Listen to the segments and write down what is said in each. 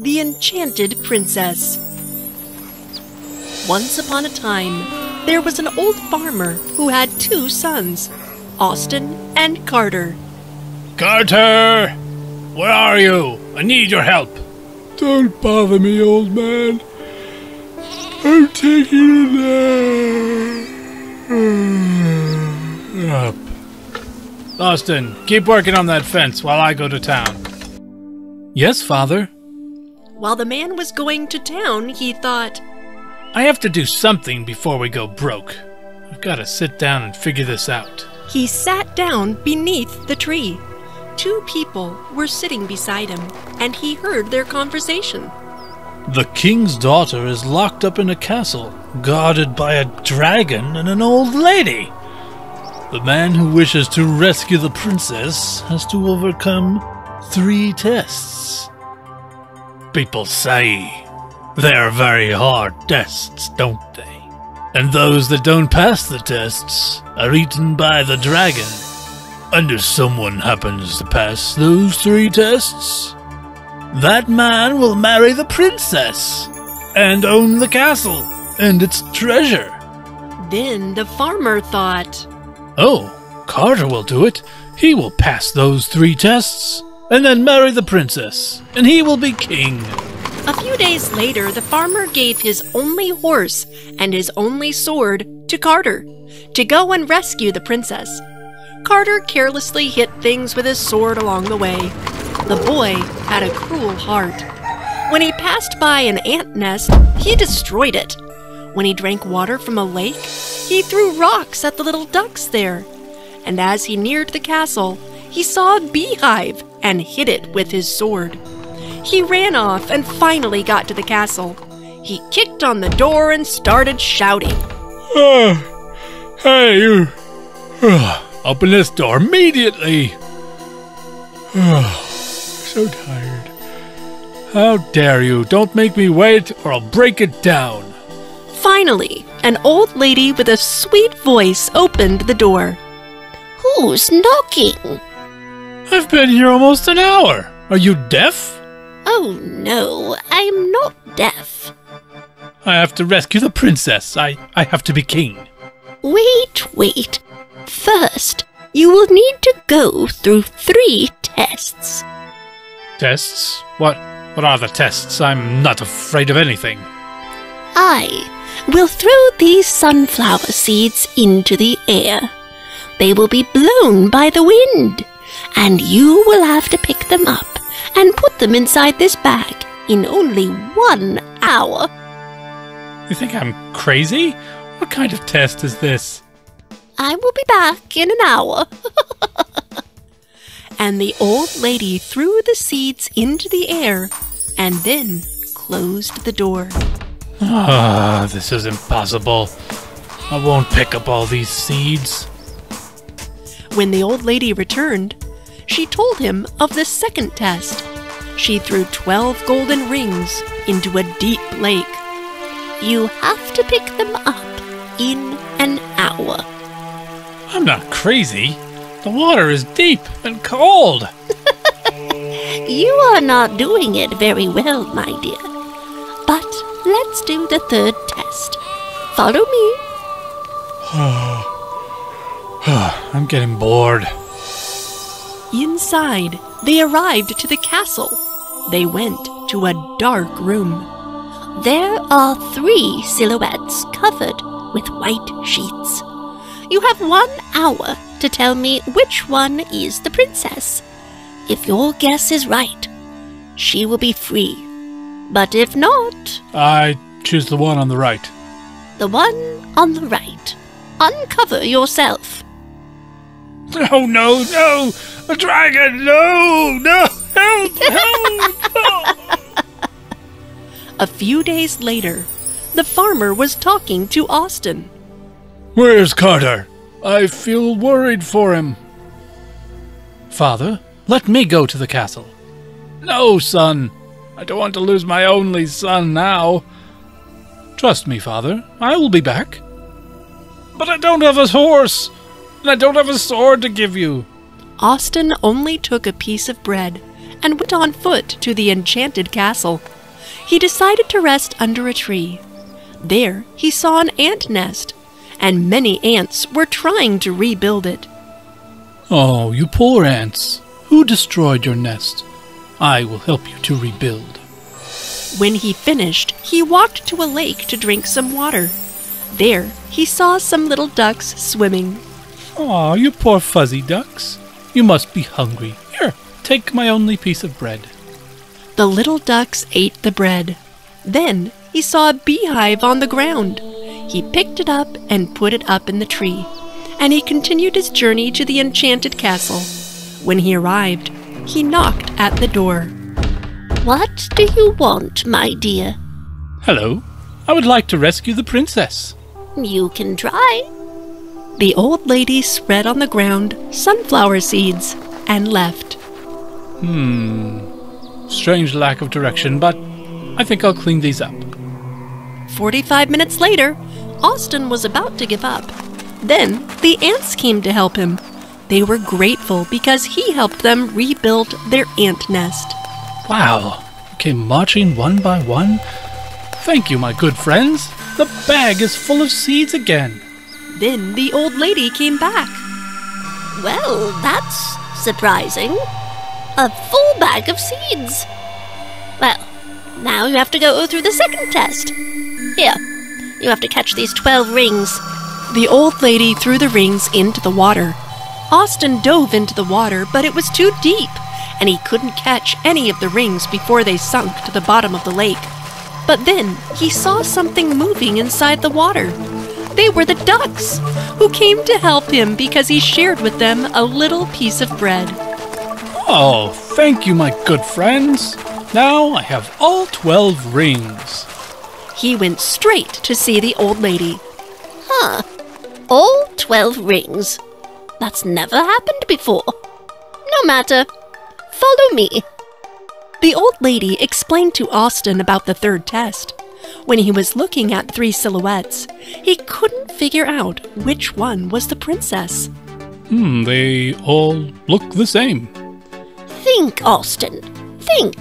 the Enchanted Princess. Once upon a time, there was an old farmer who had two sons, Austin and Carter. Carter! Where are you? I need your help. Don't bother me, old man. I'm taking it up. Austin, keep working on that fence while I go to town. Yes, Father? While the man was going to town, he thought, I have to do something before we go broke. I've got to sit down and figure this out. He sat down beneath the tree. Two people were sitting beside him, and he heard their conversation. The king's daughter is locked up in a castle, guarded by a dragon and an old lady. The man who wishes to rescue the princess has to overcome 3 tests. People say they are very hard tests, don't they? And those that don't pass the tests are eaten by the dragon. And if someone happens to pass those 3 tests, that man will marry the princess and own the castle and its treasure. Then the farmer thought, oh, Carter will do it. He will pass those 3 tests, and then marry the princess, and he will be king. A few days later, the farmer gave his only horse and his only sword to Carter to go and rescue the princess. Carter carelessly hit things with his sword along the way. The boy had a cruel heart. When he passed by an ant nest, he destroyed it. When he drank water from a lake, he threw rocks at the little ducks there. And as he neared the castle, he saw a beehive and hit it with his sword. He ran off and finally got to the castle. He kicked on the door and started shouting. Hey, you! Open this door immediately! So tired. How dare you! Don't make me wait or I'll break it down! Finally, an old lady with a sweet voice opened the door. Who's knocking? I've been here almost an hour. Are you deaf? Oh, no, I'm not deaf. I have to rescue the princess. I have to be king. Wait. First, you will need to go through 3 tests. Tests? What are the tests? I'm not afraid of anything. We'll throw these sunflower seeds into the air. They will be blown by the wind, and you will have to pick them up and put them inside this bag in only 1 hour. You think I'm crazy? What kind of test is this? I will be back in an hour. And the old lady threw the seeds into the air and then closed the door. Ah, this is impossible. I won't pick up all these seeds. When the old lady returned, she told him of the second test. She threw 12 golden rings into a deep lake. You have to pick them up in an hour. I'm not crazy. The water is deep and cold. You are not doing it very well, my dear. But let's do the third test. Follow me. I'm getting bored. Inside, they arrived to the castle. They went to a dark room. There are 3 silhouettes covered with white sheets. You have 1 hour to tell me which one is the princess. If your guess is right, she will be free. But if not... I choose the one on the right. The one on the right. Uncover yourself. Oh, no! A dragon! No! Help! A few days later, the farmer was talking to Austin. Where's Carter? I feel worried for him. Father, let me go to the castle. No, son. I don't want to lose my only son now. Trust me, Father. I will be back. But I don't have a horse, and I don't have a sword to give you. Austin only took a piece of bread and went on foot to the enchanted castle. He decided to rest under a tree. There he saw an ant nest, and many ants were trying to rebuild it. Oh, you poor ants! Who destroyed your nest? I will help you to rebuild. When he finished, he walked to a lake to drink some water. There he saw some little ducks swimming. Aw, you poor fuzzy ducks. You must be hungry. Here, take my only piece of bread. The little ducks ate the bread. Then he saw a beehive on the ground. He picked it up and put it up in the tree, and he continued his journey to the enchanted castle. When he arrived, he knocked at the door. What do you want, my dear? Hello. I would like to rescue the princess. You can try. The old lady spread on the ground sunflower seeds and left. Strange lack of direction, but I think I'll clean these up. 45 minutes later, Austin was about to give up. Then the ants came to help him. They were grateful because he helped them rebuild their ant nest. Wow, you came marching one by one. Thank you, my good friends. The bag is full of seeds again. Then the old lady came back. Well, that's surprising. A full bag of seeds. Well, now you have to go through the second test. Here, you have to catch these 12 rings. The old lady threw the rings into the water. Austin dove into the water, but it was too deep, and he couldn't catch any of the rings before they sunk to the bottom of the lake. But then he saw something moving inside the water. They were the ducks, who came to help him because he shared with them a little piece of bread. Oh, thank you, my good friends. Now I have all 12 rings. He went straight to see the old lady. Huh, all 12 rings. That's never happened before. No matter. Follow me. The old lady explained to Austin about the third test. When he was looking at 3 silhouettes, he couldn't figure out which one was the princess. They all look the same. Think, Austin. Think.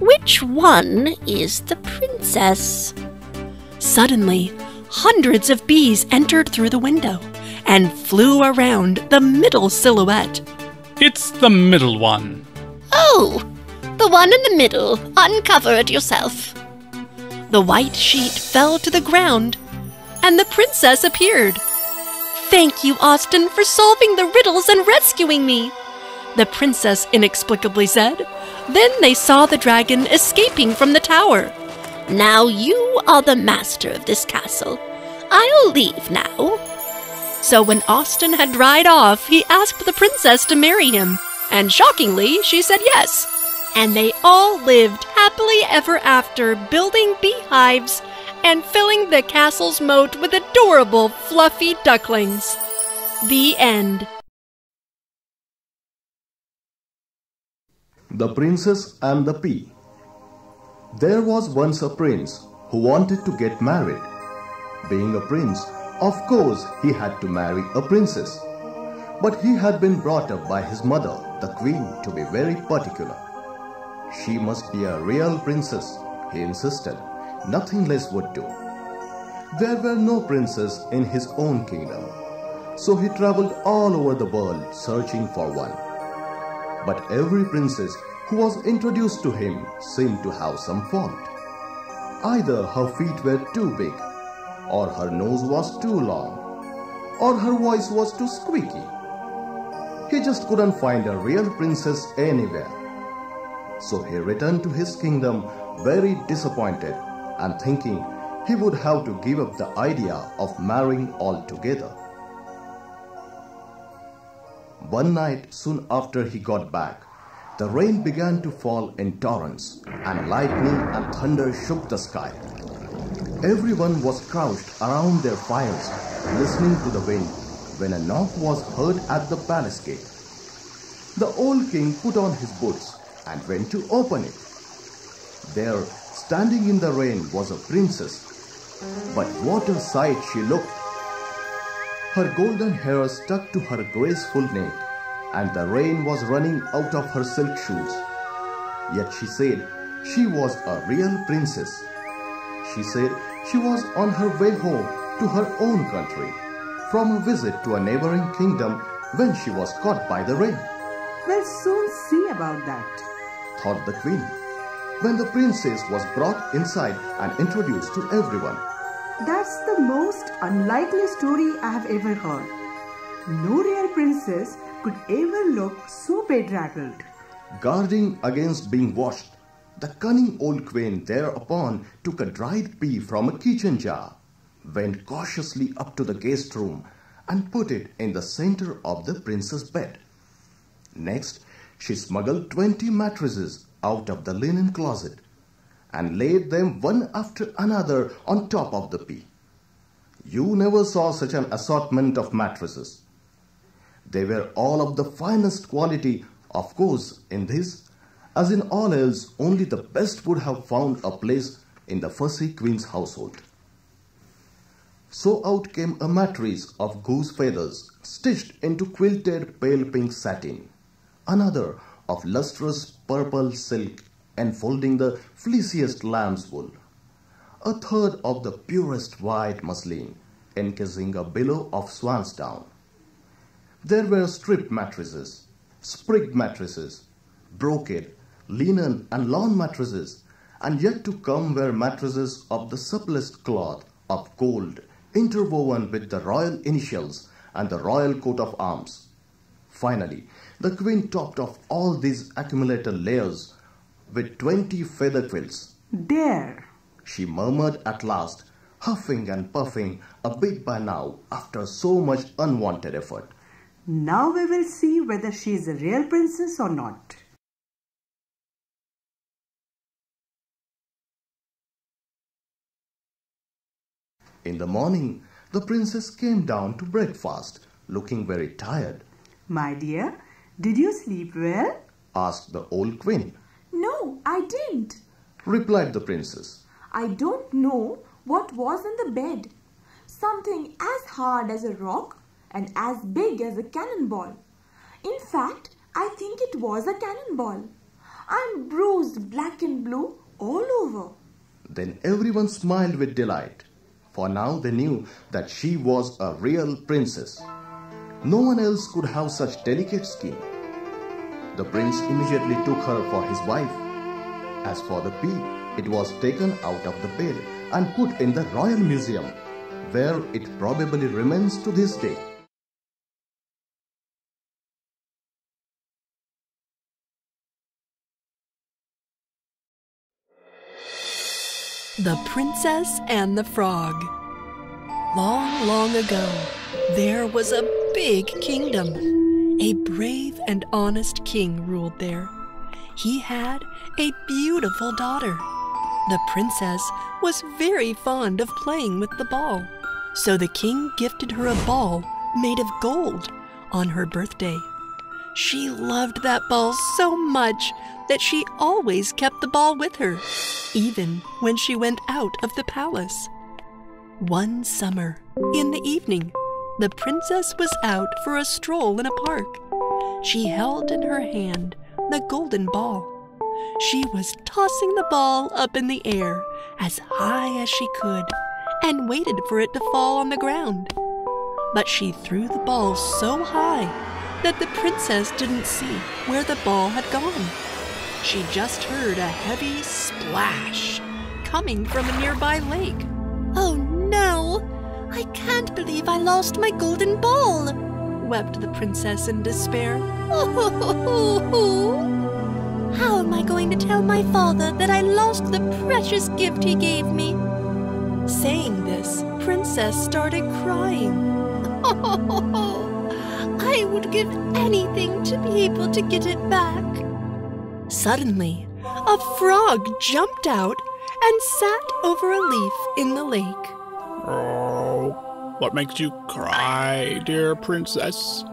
Which one is the princess? Suddenly, hundreds of bees entered through the window and flew around the middle silhouette. It's the middle one. Oh, the one in the middle. Uncover it yourself. The white sheet fell to the ground, and the princess appeared. Thank you, Austin, for solving the riddles and rescuing me, the princess inexplicably said. Then they saw the dragon escaping from the tower. Now you are the master of this castle. I'll leave now. So when Austin had dried off, he asked the princess to marry him, and shockingly, she said yes. And they all lived happily ever after, building beehives and filling the castle's moat with adorable, fluffy ducklings. The end. The Princess and the Pea. There was once a prince who wanted to get married. Being a prince, of course he had to marry a princess. But he had been brought up by his mother, the queen, to be very particular. She must be a real princess, he insisted. Nothing less would do. There were no princes in his own kingdom, so he traveled all over the world searching for one. But every princess who was introduced to him seemed to have some fault. Either her feet were too big, or her nose was too long, or her voice was too squeaky. He just couldn't find a real princess anywhere. So he returned to his kingdom very disappointed and thinking he would have to give up the idea of marrying altogether. One night soon after he got back, the rain began to fall in torrents and lightning and thunder shook the sky. Everyone was crouched around their fires listening to the wind when a knock was heard at the palace gate. The old king put on his boots and went to open it. There, standing in the rain, was a princess. But what a sight she looked! Her golden hair stuck to her graceful neck, and the rain was running out of her silk shoes. Yet she said she was a real princess. She said she was on her way home to her own country from a visit to a neighboring kingdom when she was caught by the rain. We'll soon see about that, thought the queen, when the princess was brought inside and introduced to everyone. That's the most unlikely story I have ever heard. No real princess could ever look so bedraggled. Guarding against being washed, the cunning old queen thereupon took a dried pea from a kitchen jar, went cautiously up to the guest room and put it in the center of the princess' bed. Next, she smuggled 20 mattresses out of the linen closet and laid them one after another on top of the pea. You never saw such an assortment of mattresses. They were all of the finest quality, of course. In this, as in all else, only the best would have found a place in the fussy queen's household. So out came a mattress of goose feathers stitched into quilted pale pink satin, another of lustrous purple silk enfolding the fleeciest lamb's wool, a third of the purest white muslin encasing a billow of swan's down. There were strip mattresses, sprigged mattresses, brocade, linen and lawn mattresses, and yet to come were mattresses of the supplest cloth of gold interwoven with the royal initials and the royal coat of arms. Finally, the queen topped off all these accumulated layers with 20 feather quilts. There, she murmured at last, huffing and puffing a bit by now after so much unwanted effort. Now we will see whether she is a real princess or not. In the morning, the princess came down to breakfast, looking very tired. My dear, did you sleep well? Asked the old queen. No, I didn't, replied the princess. I don't know what was in the bed. Something as hard as a rock and as big as a cannonball. In fact, I think it was a cannonball. I'm bruised black and blue all over. Then everyone smiled with delight, for now they knew that she was a real princess. No one else could have such delicate skin. The prince immediately took her for his wife. As for the pea, it was taken out of the bed and put in the Royal Museum, where it probably remains to this day. The Princess and the Frog. Long, long ago, there was a big kingdom. A brave and honest king ruled there. He had a beautiful daughter. The princess was very fond of playing with the ball, so the king gifted her a ball made of gold on her birthday. She loved that ball so much that she always kept the ball with her, even when she went out of the palace. One summer, in the evening, the princess was out for a stroll in a park. She held in her hand the golden ball. She was tossing the ball up in the air as high as she could and waited for it to fall on the ground. But she threw the ball so high that the princess didn't see where the ball had gone. She just heard a heavy splash coming from a nearby lake. Oh no! I can't believe I lost my golden ball, wept the princess in despair. How am I going to tell my father that I lost the precious gift he gave me? Saying this, princess started crying. I would give anything to be able to get it back. Suddenly, a frog jumped out and sat over a leaf in the lake. Oh, what makes you cry, dear princess?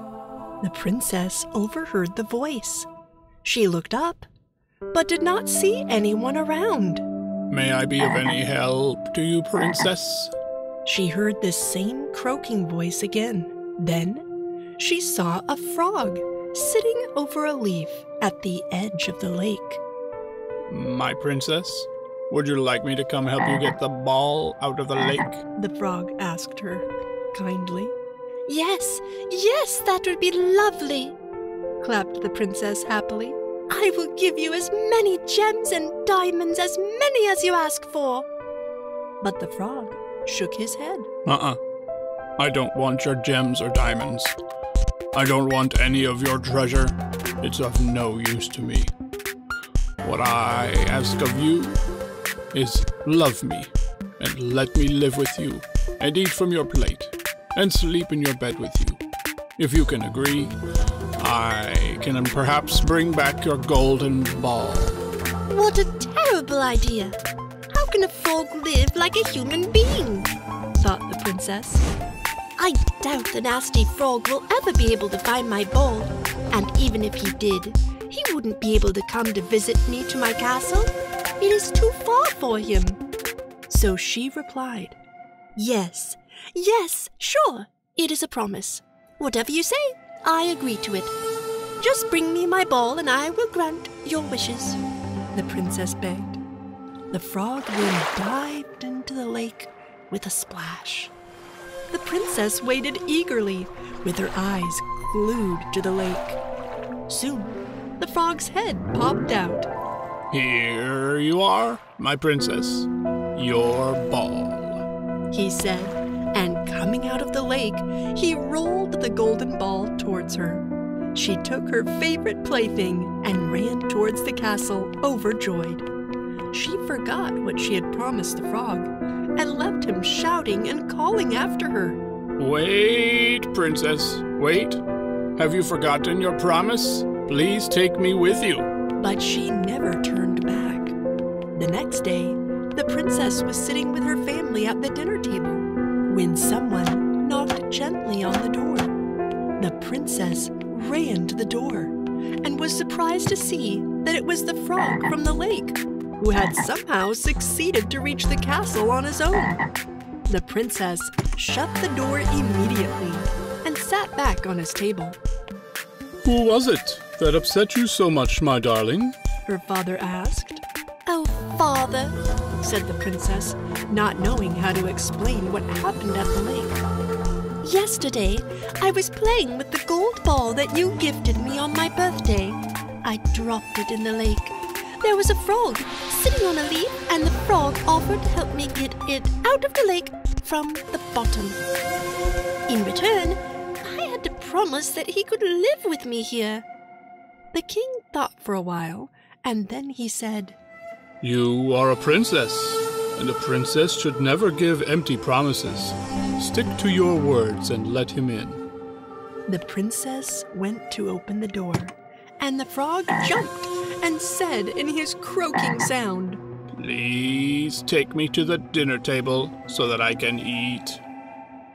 The princess overheard the voice. She looked up, but did not see anyone around. May I be of any help to you, princess? She heard the same croaking voice again. Then she saw a frog sitting over a leaf at the edge of the lake. My princess, would you like me to come help you get the ball out of the lake? The frog asked her kindly. Yes, yes, that would be lovely, clapped the princess happily. I will give you as many gems and diamonds, as many as you ask for. But the frog shook his head. I don't want your gems or diamonds. I don't want any of your treasure. It's of no use to me. What I ask of you is love me, and let me live with you, and eat from your plate, and sleep in your bed with you. If you can agree, I can perhaps bring back your golden ball. What a terrible idea! How can a frog live like a human being? Thought the princess. I doubt the nasty frog will ever be able to find my ball, and even if he did, he wouldn't be able to come to visit me to my castle. It is too far for him. So she replied, Yes, yes, sure, it is a promise. Whatever you say, I agree to it. Just bring me my ball and I will grant your wishes, the princess begged. The frog then dived into the lake with a splash. The princess waited eagerly, with her eyes glued to the lake. Soon, the frog's head popped out. Here you are, my princess, your ball, he said, and coming out of the lake, he rolled the golden ball towards her. She took her favorite plaything and ran towards the castle, overjoyed. She forgot what she had promised the frog and left him shouting and calling after her. Wait, princess, wait. Have you forgotten your promise? Please take me with you. But she never turned back. The next day, the princess was sitting with her family at the dinner table when someone knocked gently on the door. The princess ran to the door and was surprised to see that it was the frog from the lake, who had somehow succeeded to reach the castle on his own. The princess shut the door immediately and sat back on his table. Who was it that upset you so much, my darling? Her father asked. Oh, father, said the princess, not knowing how to explain what happened at the lake. Yesterday, I was playing with the gold ball that you gifted me on my birthday. I dropped it in the lake. There was a frog sitting on a leaf, and the frog offered to help me get it out of the lake from the bottom. In return, I had to promise that he could live with me here. The king thought for a while, and then he said, You are a princess, and a princess should never give empty promises. Stick to your words and let him in. The princess went to open the door, and the frog jumped and said in his croaking sound, Please take me to the dinner table so that I can eat.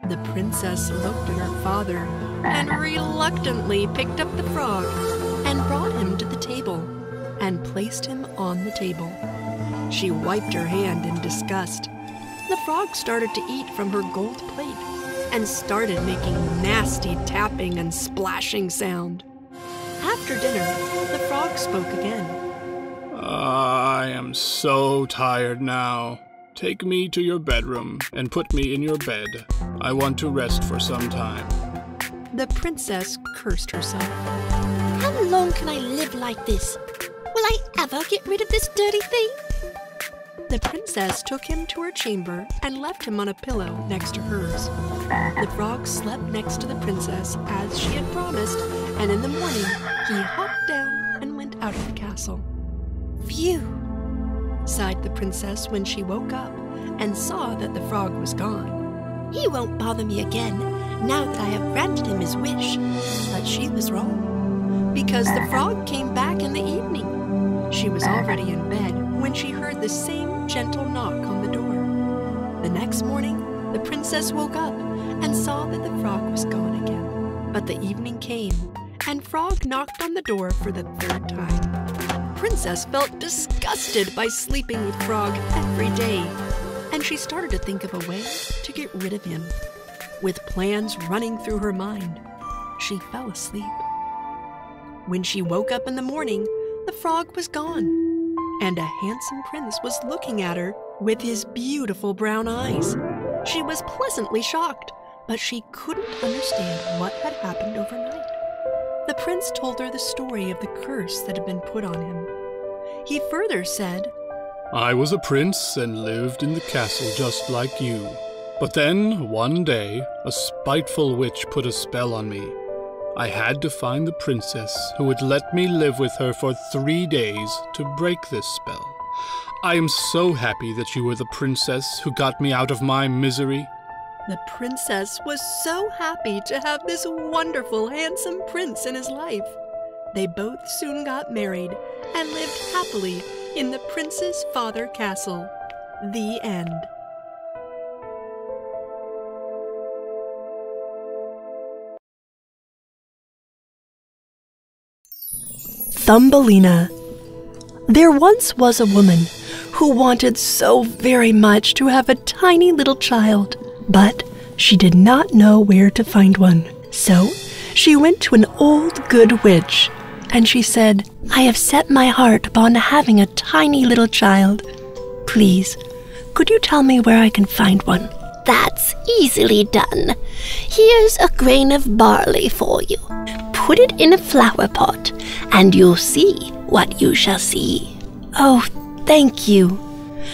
The princess looked at her father and reluctantly picked up the frog and brought him to the table and placed him on the table. She wiped her hand in disgust. The frog started to eat from her gold plate and started making nasty tapping and splashing sound. After dinner, the frog spoke again. I am so tired now. Take me to your bedroom and put me in your bed. I want to rest for some time. The princess cursed herself. How long can I live like this? Will I ever get rid of this dirty thing? The princess took him to her chamber and left him on a pillow next to hers. The frog slept next to the princess as she had promised, and in the morning he hopped down and went out of the castle. Phew, sighed the princess when she woke up and saw that the frog was gone. He won't bother me again, now that I have granted him his wish. But she was wrong, because the frog came back in the evening. She was already in bed when she heard the same gentle knock on the door. The next morning, the princess woke up and saw that the frog was gone again. But the evening came, and Frog knocked on the door for the third time. Princess felt disgusted by sleeping with Frog every day, and she started to think of a way to get rid of him. With plans running through her mind, she fell asleep. When she woke up in the morning, the frog was gone. and a handsome prince was looking at her with his beautiful brown eyes. She was pleasantly shocked, but she couldn't understand what had happened overnight. The prince told her the story of the curse that had been put on him. He further said, "I was a prince and lived in the castle just like you. But then, one day, a spiteful witch put a spell on me. I had to find the princess who would let me live with her for 3 days to break this spell. I am so happy that you were the princess who got me out of my misery." The princess was so happy to have this wonderful, handsome prince in his life. They both soon got married and lived happily in the prince's father castle. The end. Thumbelina. There once was a woman who wanted so very much to have a tiny little child, but she did not know where to find one. So she went to an old good witch, and she said, "I have set my heart upon having a tiny little child. Please, could you tell me where I can find one?" "That's easily done. Here's a grain of barley for you. Put it in a flower pot, and you'll see what you shall see." "Oh, thank you."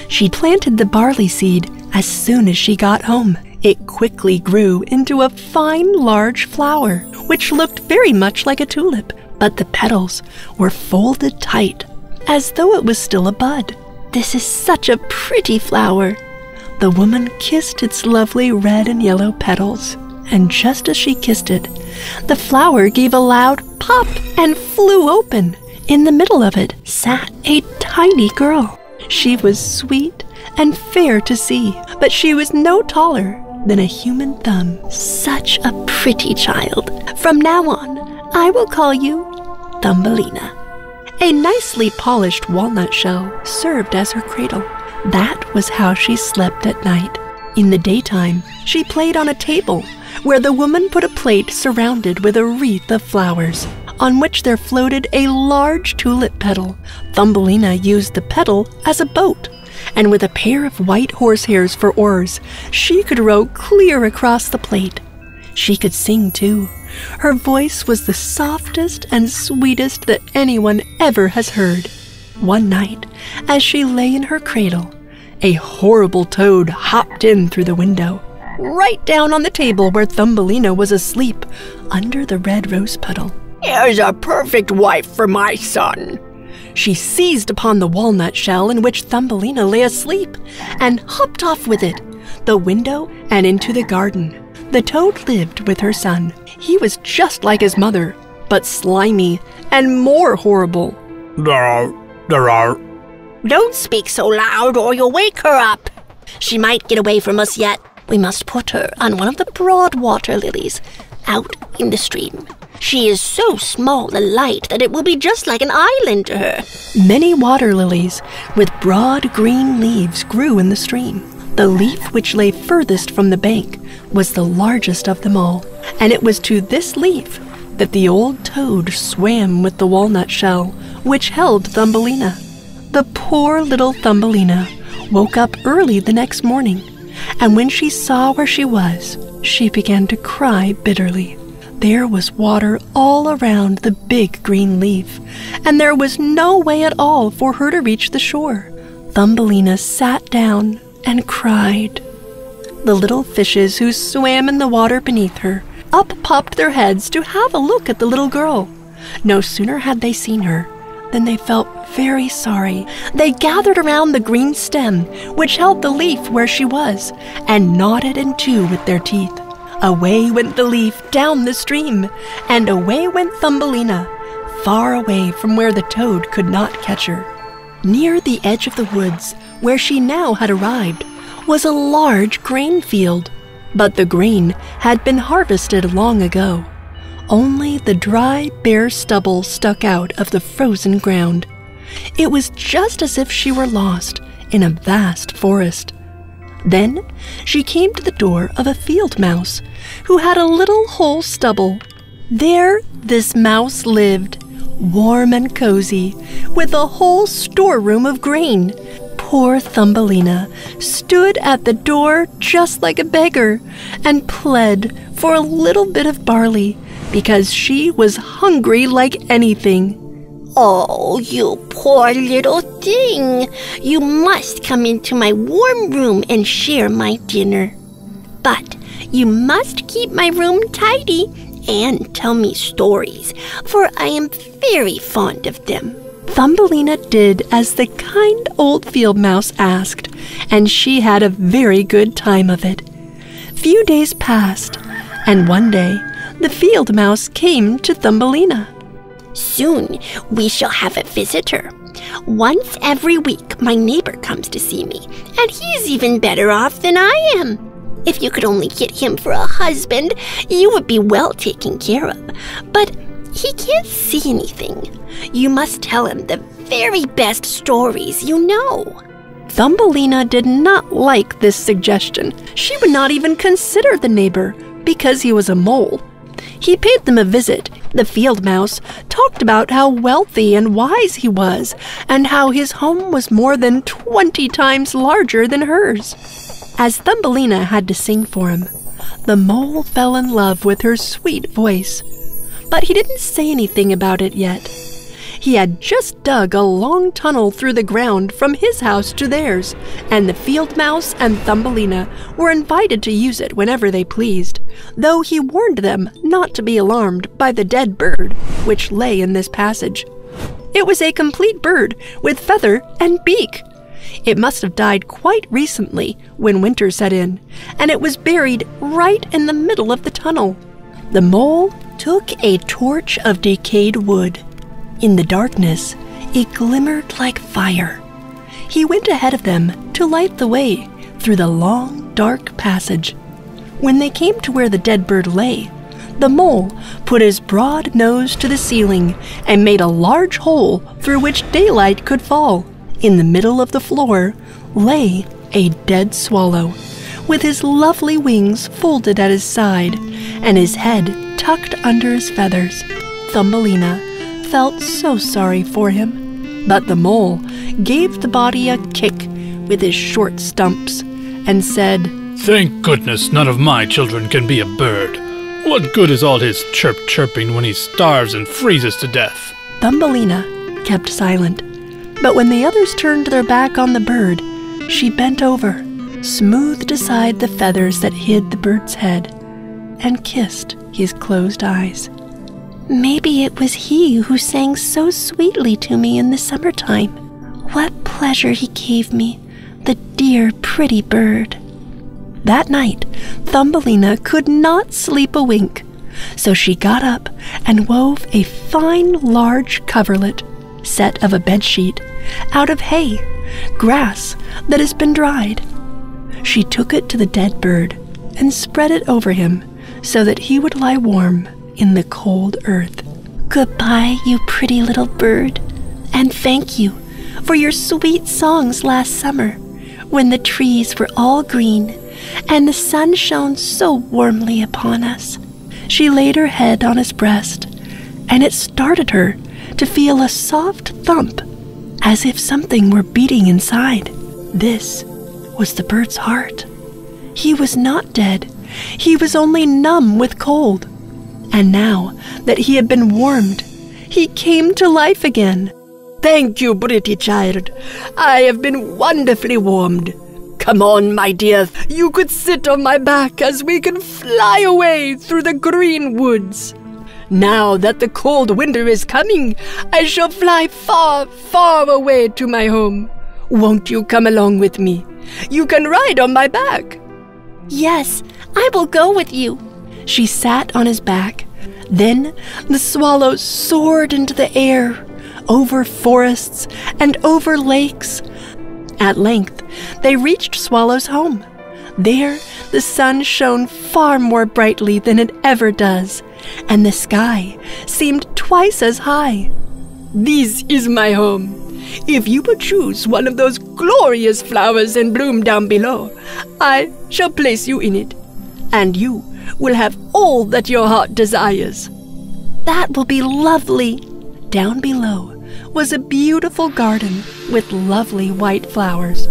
She planted the barley seed as soon as she got home. It quickly grew into a fine, large flower, which looked very much like a tulip, but the petals were folded tight, as though it was still a bud. "This is such a pretty flower." The woman kissed its lovely red and yellow petals, and just as she kissed it, the flower gave a loud pop and flew open. In the middle of it sat a tiny girl. She was sweet and fair to see, but she was no taller than a human thumb. "Such a pretty child. From now on, I will call you Thumbelina." A nicely polished walnut shell served as her cradle. That was how she slept at night. In the daytime, she played on a table where the woman put a plate surrounded with a wreath of flowers, on which there floated a large tulip petal. Thumbelina used the petal as a boat, and with a pair of white horsehairs for oars, she could row clear across the plate. She could sing, too. Her voice was the softest and sweetest that anyone ever has heard. One night, as she lay in her cradle, a horrible toad hopped in through the window, right down on the table where Thumbelina was asleep, under the red rose petal. "Here's a perfect wife for my son." She seized upon the walnut shell in which Thumbelina lay asleep and hopped off with it, the window and into the garden. The toad lived with her son. He was just like his mother, but slimy and more horrible. "Don't speak so loud or you'll wake her up. She might get away from us yet. We must put her on one of the broad water lilies out in the stream. She is so small and light that it will be just like an island to her." Many water lilies with broad green leaves grew in the stream. The leaf which lay furthest from the bank was the largest of them all, and it was to this leaf that the old toad swam with the walnut shell, which held Thumbelina. The poor little Thumbelina woke up early the next morning, and when she saw where she was, she began to cry bitterly. There was water all around the big green leaf, and there was no way at all for her to reach the shore. Thumbelina sat down and cried. The little fishes who swam in the water beneath her up popped their heads to have a look at the little girl. No sooner had they seen her than they felt very sorry. They gathered around the green stem, which held the leaf where she was, and gnawed it in two with their teeth. Away went the leaf down the stream, and away went Thumbelina, far away from where the toad could not catch her. Near the edge of the woods, where she now had arrived, was a large grain field, but the grain had been harvested long ago. Only the dry, bare stubble stuck out of the frozen ground. It was just as if she were lost in a vast forest. Then she came to the door of a field mouse who had a little whole stubble. There this mouse lived, warm and cozy, with a whole storeroom of grain. Poor Thumbelina stood at the door just like a beggar and pled for a little bit of barley because she was hungry like anything. Oh, you poor little thing! You must come into my warm room and share my dinner. But you must keep my room tidy and tell me stories, for I am very fond of them. Thumbelina did as the kind old field mouse asked, and she had a very good time of it. Few days passed, and one day the field mouse came to Thumbelina. Soon we shall have a visitor. Once every week my neighbor comes to see me, and he's even better off than I am. If you could only get him for a husband, you would be well taken care of. But he can't see anything. You must tell him the very best stories you know. Thumbelina did not like this suggestion. She would not even consider the neighbor because he was a mole. He paid them a visit. The field mouse talked about how wealthy and wise he was, and how his home was more than 20 times larger than hers. As Thumbelina had to sing for him, the mole fell in love with her sweet voice. But he didn't say anything about it yet. He had just dug a long tunnel through the ground from his house to theirs, and the field mouse and Thumbelina were invited to use it whenever they pleased, though he warned them not to be alarmed by the dead bird which lay in this passage. It was a complete bird with feather and beak. It must have died quite recently when winter set in, and it was buried right in the middle of the tunnel. The mole took a torch of decayed wood. In the darkness, it glimmered like fire. He went ahead of them to light the way through the long, dark passage. When they came to where the dead bird lay, the mole put his broad nose to the ceiling and made a large hole through which daylight could fall. In the middle of the floor lay a dead swallow, with his lovely wings folded at his side and his head tucked under his feathers. Thumbelina felt so sorry for him, but the mole gave the body a kick with his short stumps and said, "Thank goodness none of my children can be a bird. What good is all his chirping when he starves and freezes to death?" Thumbelina kept silent. But when the others turned their back on the bird, she bent over, smoothed aside the feathers that hid the bird's head, and kissed his closed eyes. "Maybe it was he who sang so sweetly to me in the summertime. What pleasure he gave me, the dear, pretty bird." That night, Thumbelina could not sleep a wink, so she got up and wove a fine, large coverlet, set of a bedsheet, out of hay, grass that has been dried. She took it to the dead bird and spread it over him so that he would lie warm in the cold earth. "Goodbye, you pretty little bird, and thank you for your sweet songs last summer when the trees were all green and the sun shone so warmly upon us." She laid her head on his breast, and it started her to feel a soft thump, as if something were beating inside. This was the bird's heart. He was not dead. He was only numb with cold. And now that he had been warmed, he came to life again. "Thank you, pretty child. I have been wonderfully warmed. Come on, my dear. You could sit on my back as we can fly away through the green woods. Now that the cold winter is coming, I shall fly far, far away to my home. Won't you come along with me? You can ride on my back." "Yes, I will go with you." She sat on his back. Then the swallow soared into the air, over forests and over lakes. At length, they reached Swallow's home. There, the sun shone far more brightly than it ever does, and the sky seemed twice as high. "This is my home. If you will choose one of those glorious flowers and bloom down below, I shall place you in it, and you will have all that your heart desires." "That will be lovely. Down below was a beautiful garden with lovely white flowers.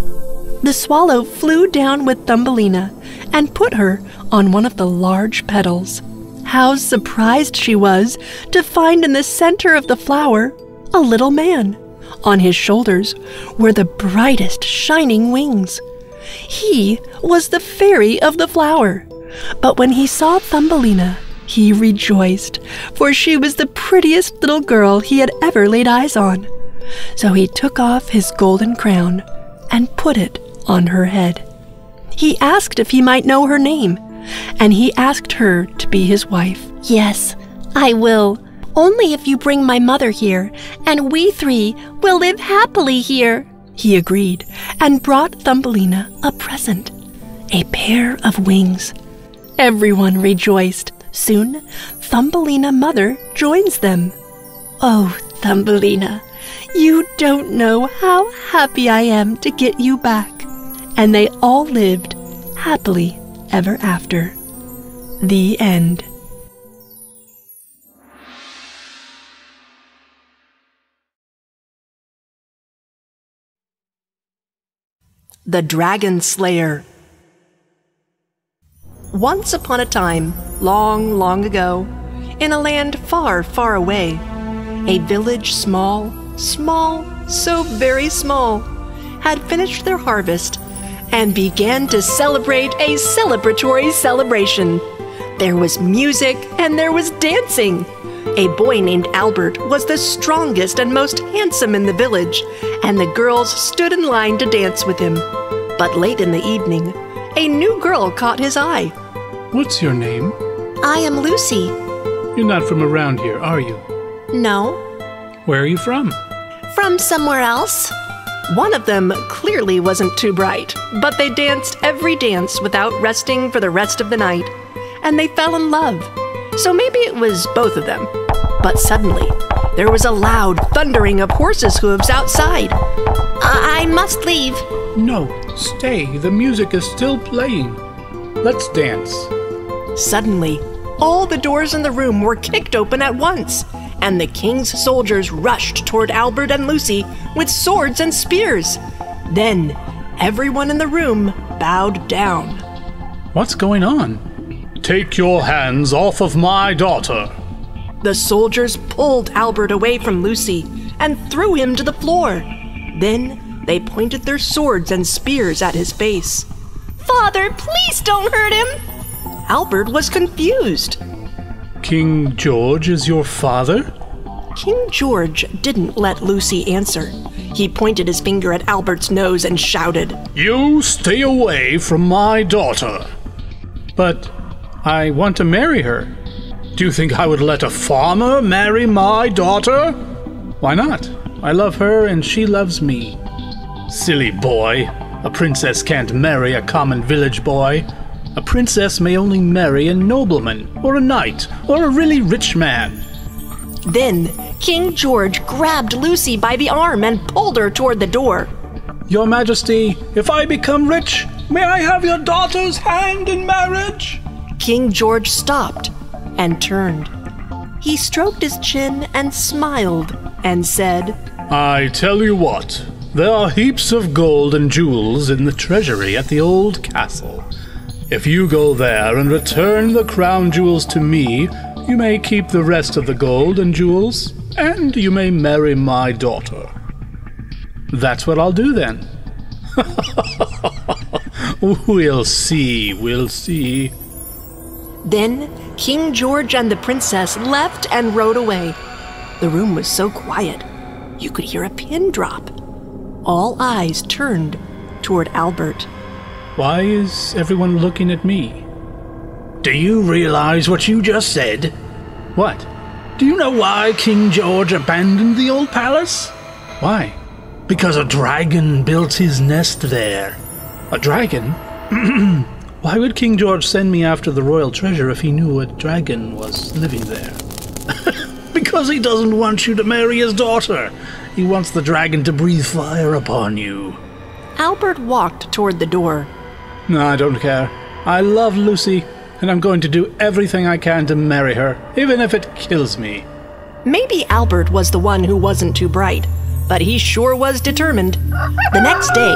The swallow flew down with Thumbelina and put her on one of the large petals. How surprised she was to find in the center of the flower a little man. On his shoulders were the brightest shining wings. He was the fairy of the flower. But when he saw Thumbelina, he rejoiced, for she was the prettiest little girl he had ever laid eyes on. So he took off his golden crown and put it on her head. He asked if he might know her name, and he asked her to be his wife. "Yes, I will. Only if you bring my mother here, and we three will live happily here." He agreed and brought Thumbelina a present, a pair of wings. Everyone rejoiced. Soon, Thumbelina's mother joins them. "Oh, Thumbelina, you don't know how happy I am to get you back." And they all lived happily ever after. The end. The Dragon Slayer. Once upon a time, long, long ago, in a land far, far away, a village small, small, so very small, had finished their harvest and began to celebrate a celebratory celebration. There was music and there was dancing. A boy named Albert was the strongest and most handsome in the village, and the girls stood in line to dance with him. But late in the evening, a new girl caught his eye. "What's your name?" "I am Lucy." "You're not from around here, are you?" "No." "Where are you from?" "From somewhere else." One of them clearly wasn't too bright, but they danced every dance without resting for the rest of the night, and they fell in love. So maybe it was both of them. But suddenly, there was a loud thundering of horses' hooves outside. I must leave." "No, stay. The music is still playing. Let's dance." Suddenly, all the doors in the room were kicked open at once, and the king's soldiers rushed toward Albert and Lucy with swords and spears. Then, everyone in the room bowed down. "What's going on?" "Take your hands off of my daughter." The soldiers pulled Albert away from Lucy and threw him to the floor. Then they pointed their swords and spears at his face. "Father, please don't hurt him!" Albert was confused. "King George is your father?" King George didn't let Lucy answer. He pointed his finger at Albert's nose and shouted, "You stay away from my daughter." "But I want to marry her. Do you think I would let a farmer marry my daughter?" "Why not? I love her and she loves me." "Silly boy. A princess can't marry a common village boy. A princess may only marry a nobleman or a knight or a really rich man." Then King George grabbed Lucy by the arm and pulled her toward the door. "Your Majesty, if I become rich, may I have your daughter's hand in marriage?" King George stopped and turned. He stroked his chin and smiled and said, "I tell you what, there are heaps of gold and jewels in the treasury at the old castle. If you go there and return the crown jewels to me, you may keep the rest of the gold and jewels, and you may marry my daughter." "That's what I'll do then." "We'll see, we'll see." Then King George and the princess left and rode away. The room was so quiet, you could hear a pin drop. All eyes turned toward Albert. "Why is everyone looking at me?" "Do you realize what you just said?" "What?" "Do you know why King George abandoned the old palace?" "Why?" "Because a dragon built his nest there." "A dragon?" "Why would King George send me after the royal treasure if he knew a dragon was living there?" "Because he doesn't want you to marry his daughter. He wants the dragon to breathe fire upon you." Albert walked toward the door. "No, I don't care. I love Lucy, and I'm going to do everything I can to marry her, even if it kills me." Maybe Albert was the one who wasn't too bright, but he sure was determined. The next day,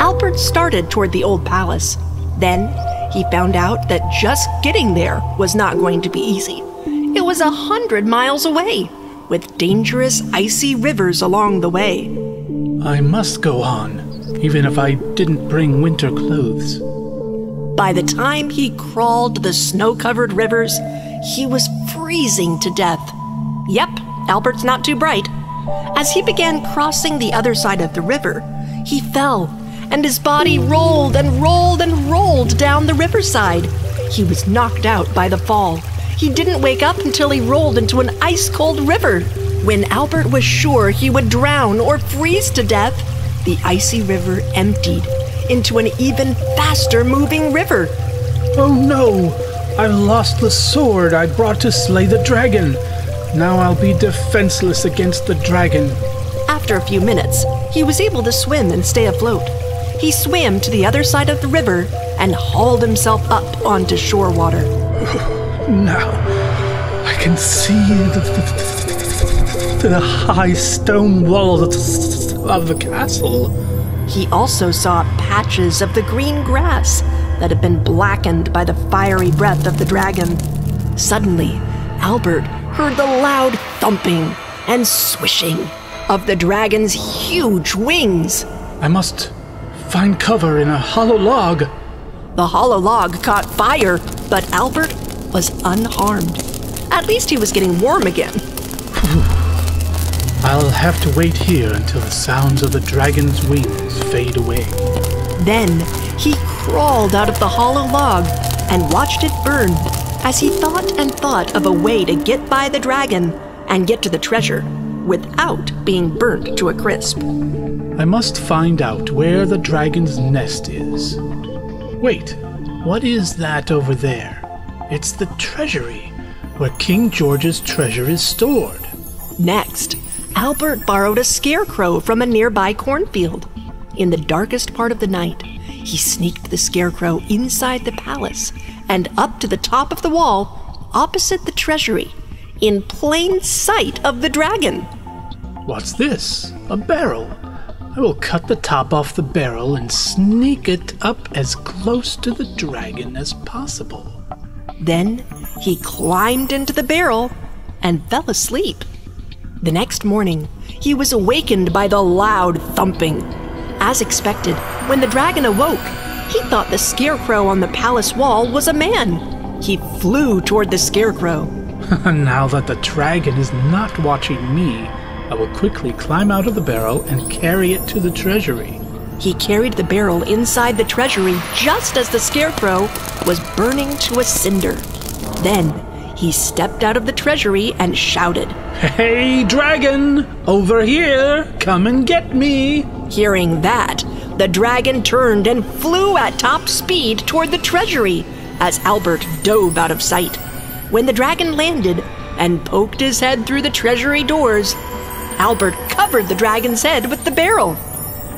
Albert started toward the old palace. Then he found out that just getting there was not going to be easy. It was 100 miles away, with dangerous, icy rivers along the way. I must go on, even if I didn't bring winter clothes. By the time he crawled the snow-covered rivers, he was freezing to death. Yep, Albert's not too bright. As he began crossing the other side of the river, he fell, and his body rolled and rolled and rolled down the riverside. He was knocked out by the fall. He didn't wake up until he rolled into an ice-cold river. When Albert was sure he would drown or freeze to death, the icy river emptied into an even faster-moving river. Oh no! I lost the sword I brought to slay the dragon. Now I'll be defenseless against the dragon. After a few minutes, he was able to swim and stay afloat. He swam to the other side of the river and hauled himself up onto shore water. Now I can see the high stone wall of the castle. He also saw patches of the green grass that had been blackened by the fiery breath of the dragon. Suddenly, Albert heard the loud thumping and swishing of the dragon's huge wings. I must find cover in a hollow log. The hollow log caught fire, but Albert was unharmed. At least he was getting warm again. I'll have to wait here until the sounds of the dragon's wings fade away. Then he crawled out of the hollow log and watched it burn as he thought and thought of a way to get by the dragon and get to the treasure without being burnt to a crisp. I must find out where the dragon's nest is. Wait, what is that over there? It's the treasury, where King George's treasure is stored. Next, Albert borrowed a scarecrow from a nearby cornfield. In the darkest part of the night, he sneaked the scarecrow inside the palace and up to the top of the wall opposite the treasury, in plain sight of the dragon. What's this? A barrel. I will cut the top off the barrel and sneak it up as close to the dragon as possible. Then he climbed into the barrel and fell asleep. The next morning, he was awakened by the loud thumping. As expected, when the dragon awoke, he thought the scarecrow on the palace wall was a man. He flew toward the scarecrow. Now that the dragon is not watching me, I will quickly climb out of the barrel and carry it to the treasury. He carried the barrel inside the treasury just as the scarecrow was burning to a cinder. Then he stepped out of the treasury and shouted, "Hey, dragon! Over here! Come and get me!" Hearing that, the dragon turned and flew at top speed toward the treasury as Albert dove out of sight. When the dragon landed and poked his head through the treasury doors, Albert covered the dragon's head with the barrel.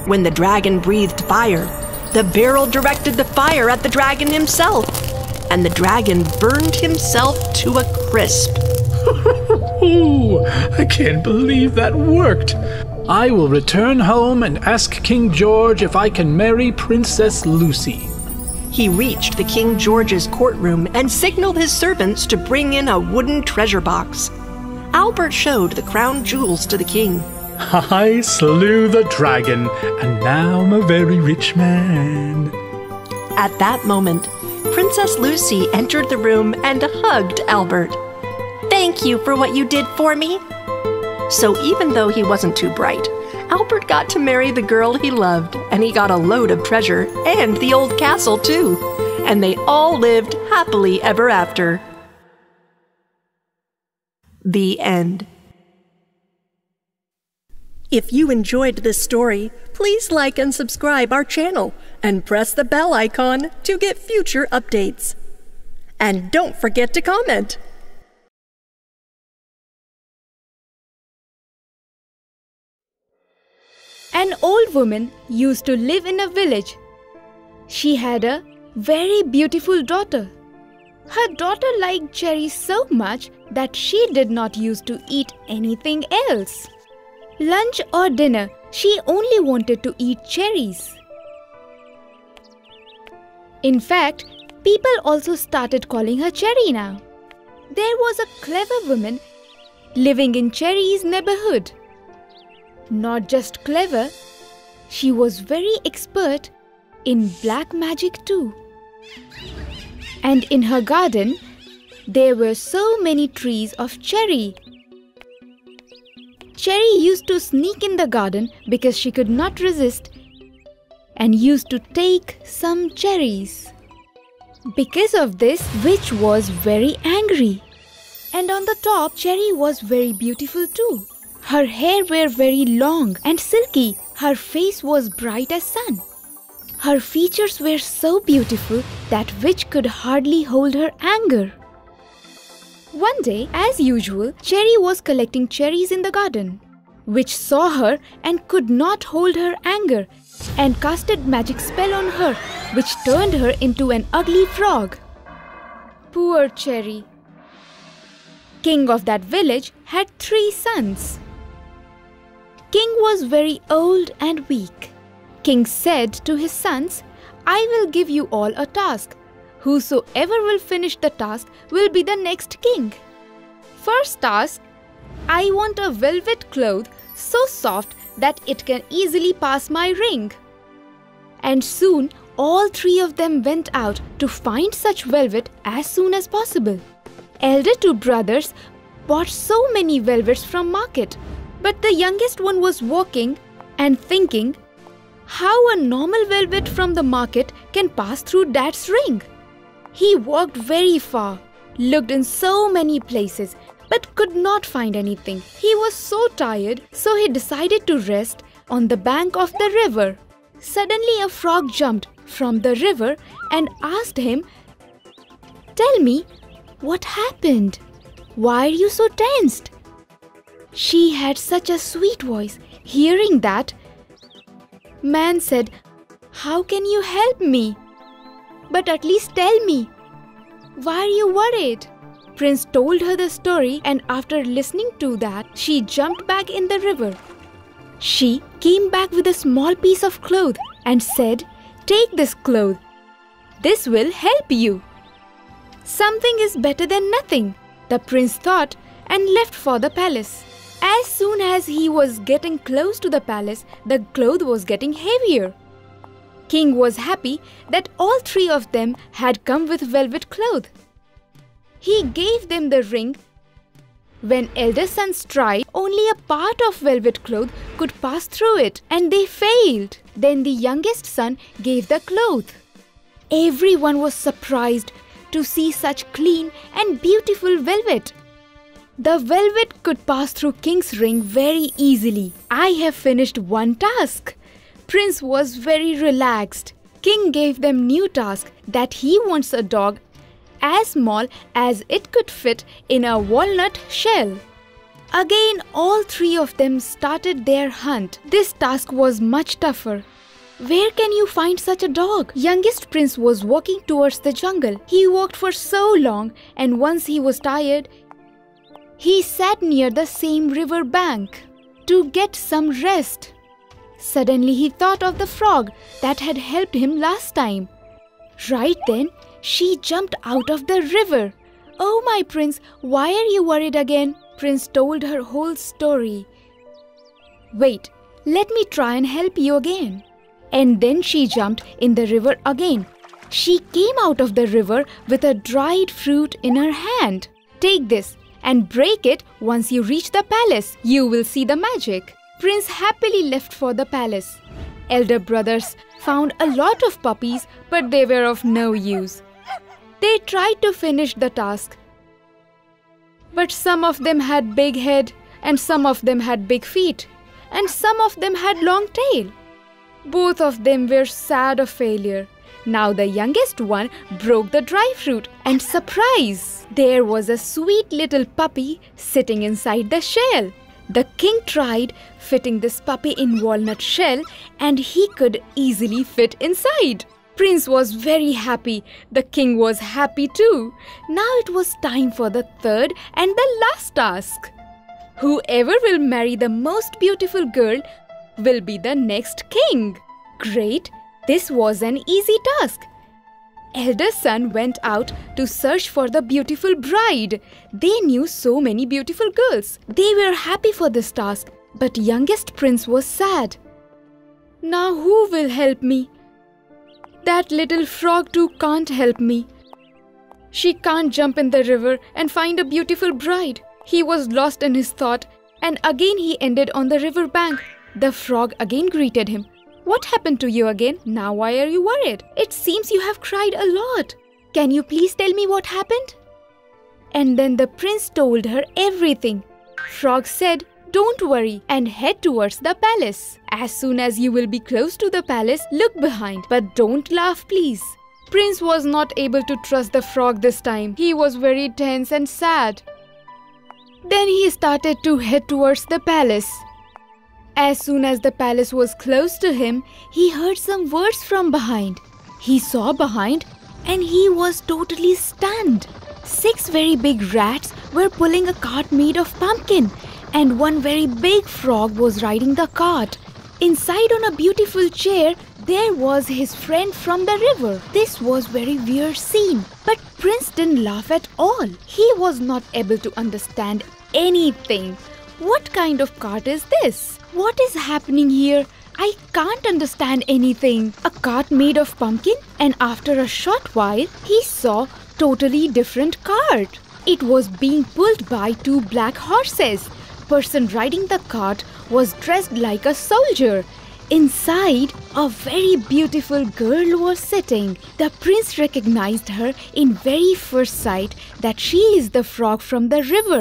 When the dragon breathed fire, the barrel directed the fire at the dragon himself, and the dragon burned himself to a crisp. I can't believe that worked. I will return home and ask King George if I can marry Princess Lucy. He reached the King George's courtroom and signaled his servants to bring in a wooden treasure box. Albert showed the crown jewels to the king. I slew the dragon, and now I'm a very rich man. At that moment, Princess Lucy entered the room and hugged Albert. Thank you for what you did for me. So even though he wasn't too bright, Albert got to marry the girl he loved, and he got a load of treasure and the old castle, too. And they all lived happily ever after. The end. If you enjoyed this story, please like and subscribe our channel and press the bell icon to get future updates. And don't forget to comment! An old woman used to live in a village. She had a very beautiful daughter. Her daughter liked Cherry so much that she did not used to eat anything else. Lunch or dinner, she only wanted to eat cherries. In fact, people also started calling her Cherry now. There was a clever woman living in Cherry's neighborhood. Not just clever, she was very expert in black magic too. And in her garden, there were so many trees of cherry. Cherry used to sneak in the garden because she could not resist and used to take some cherries. Because of this, Witch was very angry. And on the top, Cherry was very beautiful too. Her hair were very long and silky. Her face was bright as sun. Her features were so beautiful that Witch could hardly hold her anger. One day, as usual, Cherry was collecting cherries in the garden. Witch saw her and could not hold her anger and casted magic spell on her, which turned her into an ugly frog. Poor Cherry. King of that village had 3 sons. King was very old and weak. King said to his sons, "I will give you all a task. Whosoever will finish the task will be the next king. First task, I want a velvet cloth so soft that it can easily pass my ring." And soon all 3 of them went out to find such velvet as soon as possible. Elder 2 brothers bought so many velvets from market, but the youngest one was walking and thinking how a normal velvet from the market can pass through Dad's ring. He walked very far, looked in so many places, but could not find anything. He was so tired, so he decided to rest on the bank of the river. Suddenly a frog jumped from the river and asked him, "Tell me, what happened? Why are you so tensed?" She had such a sweet voice. Hearing that, man said, "How can you help me? But at least tell me, why are you worried?" Prince told her the story, and after listening to that, she jumped back in the river. She came back with a small piece of cloth and said, "Take this cloth. This will help you." Something is better than nothing, the prince thought, and left for the palace. As soon as he was getting close to the palace, the cloth was getting heavier. King was happy that all 3 of them had come with velvet cloth. He gave them the ring. When elder sons tried, only a part of velvet cloth could pass through it, and they failed. Then the youngest son gave the cloth. Everyone was surprised to see such clean and beautiful velvet. The velvet could pass through King's ring very easily. "I have finished one task." Prince was very relaxed. King gave them new task that he wants a dog as small as it could fit in a walnut shell. Again, all 3 of them started their hunt. This task was much tougher. "Where can you find such a dog?" Youngest Prince was walking towards the jungle. He walked for so long, and once he was tired, he sat near the same river bank to get some rest. Suddenly he thought of the frog that had helped him last time. Right then, she jumped out of the river. "Oh my prince, why are you worried again?" Prince told her whole story. "Wait, let me try and help you again." And then she jumped in the river again. She came out of the river with a dried fruit in her hand. "Take this and break it. Once you reach the palace, you will see the magic." Prince happily left for the palace. Elder brothers found a lot of puppies, but they were of no use. They tried to finish the task, but some of them had big head, and some of them had big feet, and some of them had long tail. Both of them were sad of failure. Now the youngest one broke the dry fruit, and surprise! There was a sweet little puppy sitting inside the shell. The king tried fitting this puppy in walnut shell, and he could easily fit inside. prince was very happy. The king was happy too. Now it was time for the third and the last task. Whoever will marry the most beautiful girl will be the next king. Great! This was an easy task. Elder son went out to search for the beautiful bride. They knew so many beautiful girls. They were happy for this task, but youngest prince was sad. Now who will help me? That little frog too can't help me. She can't jump in the river and find a beautiful bride. He was lost in his thought, and again he ended on the river bank. The frog again greeted him. What happened to you again? Now why are you worried? It seems you have cried a lot. Can you please tell me what happened? And then the prince told her everything. Frog said, "Don't worry," and head towards the palace. As soon as you will be close to the palace, look behind, but don't laugh, please. Prince was not able to trust the frog this time. He was very tense and sad. Then he started to head towards the palace. As soon as the palace was close to him, he heard some words from behind. He saw behind and he was totally stunned. 6 very big rats were pulling a cart made of pumpkin, and one very big frog was riding the cart. Inside on a beautiful chair, there was his friend from the river. This was very weird scene, but Prince didn't laugh at all. He was not able to understand anything. What kind of cart is this? What is happening here? I can't understand anything. A cart made of pumpkin? And after a short while, he saw a totally different cart. It was being pulled by 2 black horses. Person riding the cart was dressed like a soldier. Inside, a very beautiful girl was sitting. The prince recognized her in very first sight that she is the frog from the river.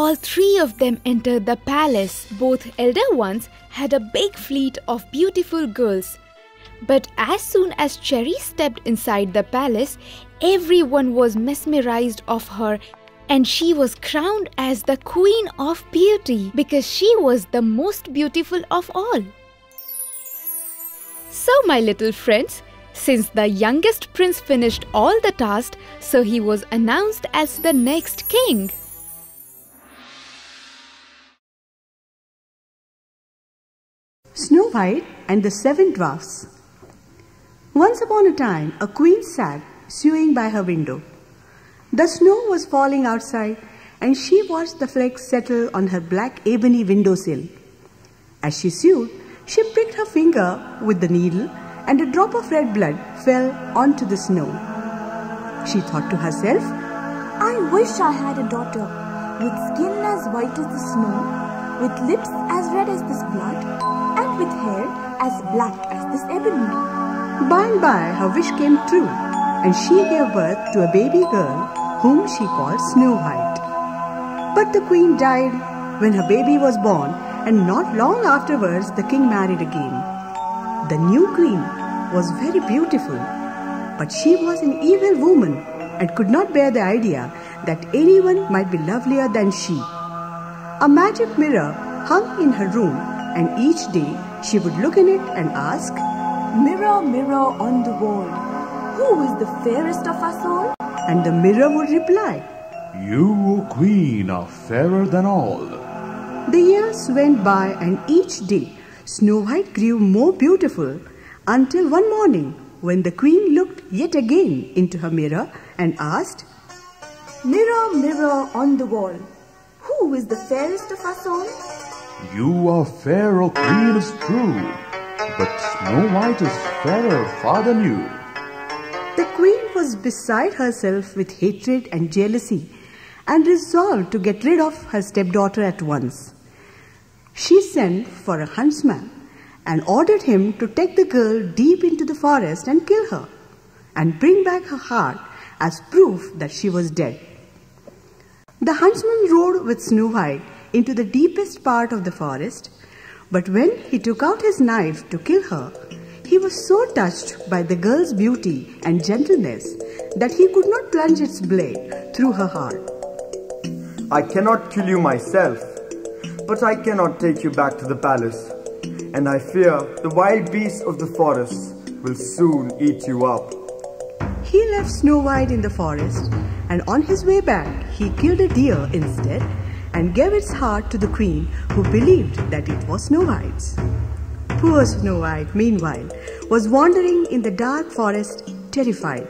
All 3 of them entered the palace. Both elder ones had a big fleet of beautiful girls. But as soon as Cherry stepped inside the palace, everyone was mesmerized of her, and she was crowned as the Queen of Beauty because she was the most beautiful of all. So my little friends, since the youngest prince finished all the tasks, so he was announced as the next king. Snow White and the 7 Dwarfs. Once upon a time, a queen sat sewing by her window. The snow was falling outside, and she watched the flakes settle on her black ebony windowsill. As she sewed, she pricked her finger with the needle, and a drop of red blood fell onto the snow. She thought to herself, "I wish I had a daughter with skin as white as the snow, with lips as red as this blood, and with hair as black as this ebony." By and by, her wish came true, and she gave birth to a baby girl whom she called Snow White. But the queen died when her baby was born, and not long afterwards the king married again. The new queen was very beautiful, but she was an evil woman and could not bear the idea that anyone might be lovelier than she. A magic mirror hung in her room, and each day she would look in it and ask, "Mirror, mirror on the wall, who is the fairest of us all?" And the mirror would reply, "You, O Queen, are fairer than all." The years went by, and each day Snow White grew more beautiful, until one morning when the queen looked yet again into her mirror and asked, "Mirror, mirror on the wall, who is the fairest of us all?" "You are fair, O Queen, is true, but Snow White is fairer far than you." The queen was beside herself with hatred and jealousy, and resolved to get rid of her stepdaughter at once. She sent for a huntsman and ordered him to take the girl deep into the forest and kill her, and bring back her heart as proof that she was dead. The huntsman rode with Snow White into the deepest part of the forest, but when he took out his knife to kill her, he was so touched by the girl's beauty and gentleness that he could not plunge its blade through her heart. "I cannot kill you myself, but I cannot take you back to the palace, and I fear the wild beasts of the forest will soon eat you up. He left Snow White in the forest, and on his way back, he killed a deer instead and gave its heart to the queen, who believed that it was Snow White's. Poor Snow White, meanwhile, was wandering in the dark forest, terrified.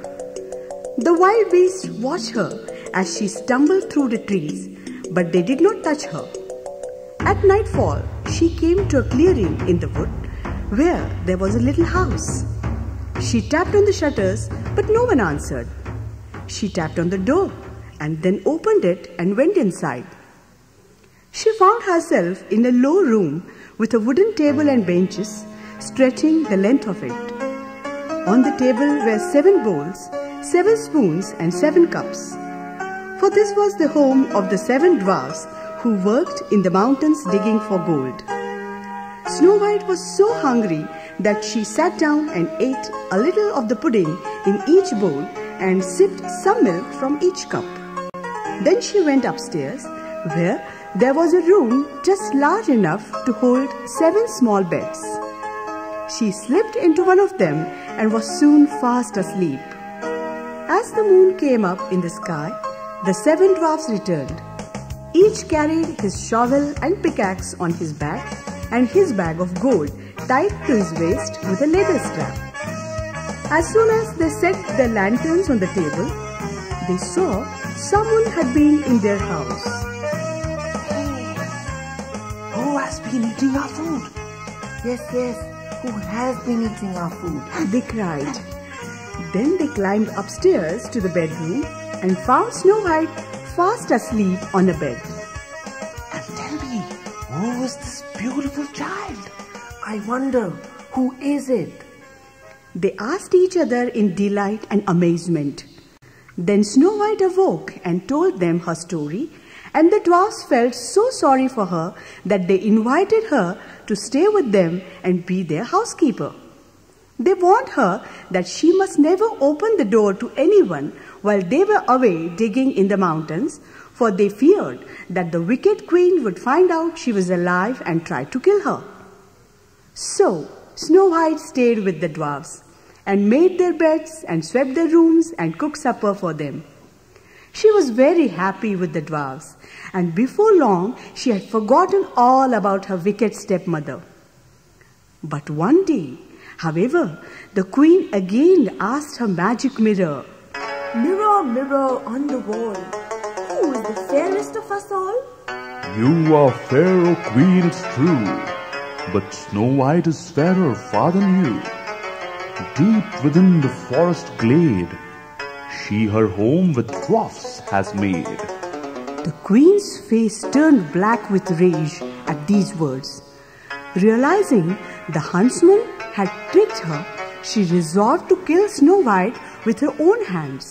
The wild beasts watched her as she stumbled through the trees, but they did not touch her. At nightfall, she came to a clearing in the wood where there was a little house. She tapped on the shutters, but no one answered. She tapped on the door and then opened it and went inside. She found herself in a low room with a wooden table and benches stretching the length of it. On the table were 7 bowls, 7 spoons and 7 cups. For this was the home of the 7 dwarfs who worked in the mountains digging for gold. Snow White was so hungry that she sat down and ate a little of the pudding in each bowl and sipped some milk from each cup. Then she went upstairs, where there was a room just large enough to hold 7 small beds. She slipped into one of them and was soon fast asleep. As the moon came up in the sky, the 7 dwarfs returned. Each carried his shovel and pickaxe on his back and his bag of gold tied to his waist with a leather strap. As soon as they set their lanterns on the table, they saw someone had been in their house. Who has been eating our food? Yes, yes, who has been eating our food? They cried. Then they climbed upstairs to the bedroom and found Snow White fast asleep on a bed. And tell me, who was this beautiful child? I wonder, who is it? They asked each other in delight and amazement. Then Snow White awoke and told them her story, and the dwarfs felt so sorry for her that they invited her to stay with them and be their housekeeper. They warned her that she must never open the door to anyone while they were away digging in the mountains, for they feared that the wicked queen would find out she was alive and try to kill her. So Snow White stayed with the dwarfs and made their beds and swept their rooms and cooked supper for them. She was very happy with the dwarfs, and before long she had forgotten all about her wicked stepmother. But one day, however, the queen again asked her magic mirror, "Mirror, mirror on the wall, who is the fairest of us all?" "You are fair, O queen, it's true, but Snow White is fairer far than you. Deep within the forest glade, she her home with dwarfs has made." The queen's face turned black with rage at these words. Realizing the huntsman had tricked her, she resolved to kill Snow White with her own hands.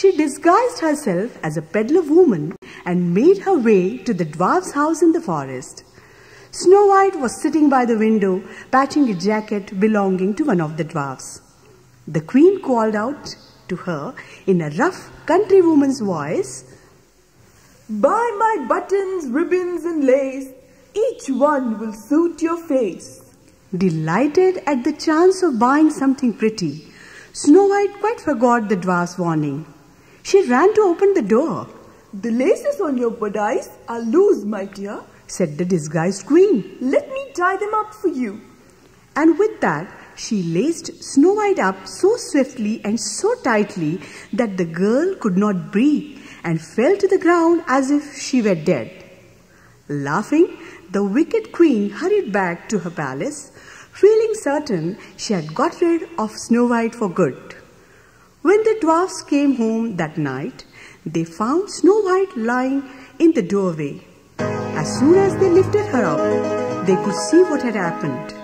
She disguised herself as a peddler woman and made her way to the dwarf's house in the forest. Snow White was sitting by the window, patching a jacket belonging to one of the dwarfs. The queen called out to her in a rough countrywoman's voice, "Buy my buttons, ribbons and lace, each one will suit your face." Delighted at the chance of buying something pretty, Snow White quite forgot the dwarf's warning. She ran to open the door. "The laces on your bodice are loose, my dear," said the disguised queen. "Let me tie them up for you." And with that, she laced Snow White up so swiftly and so tightly that the girl could not breathe and fell to the ground as if she were dead. Laughing, the wicked queen hurried back to her palace, feeling certain she had got rid of Snow White for good. When the dwarfs came home that night, they found Snow White lying in the doorway. As soon as they lifted her up, they could see what had happened.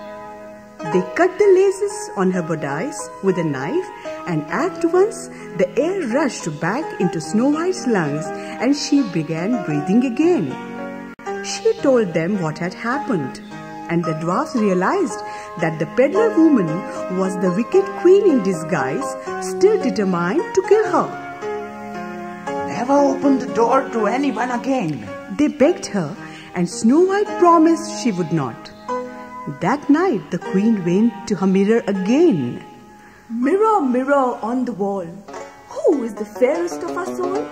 They cut the laces on her bodice with a knife, and at once the air rushed back into Snow White's lungs and she began breathing again. She told them what had happened, and the dwarfs realized that the peddler woman was the wicked queen in disguise, still determined to kill her. "Never open the door to anyone again," they begged her, and Snow White promised she would not. That night, the queen went to her mirror again. Mirror, mirror on the wall, who is the fairest of us all?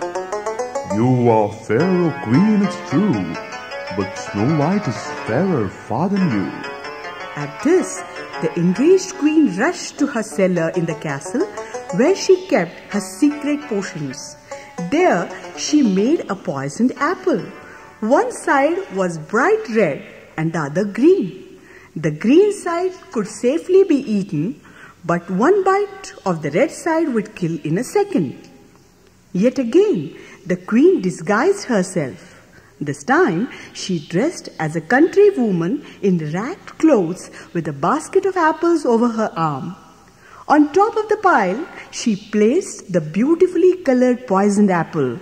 You are fair, O queen, it's true, but Snow White is fairer far than you. At this, the enraged queen rushed to her cellar in the castle, where she kept her secret potions. There, she made a poisoned apple. One side was bright red and the other green. The green side could safely be eaten, but one bite of the red side would kill in a second. Yet again, the queen disguised herself. This time, she dressed as a country woman in ragged clothes with a basket of apples over her arm. On top of the pile, she placed the beautifully colored poisoned apple.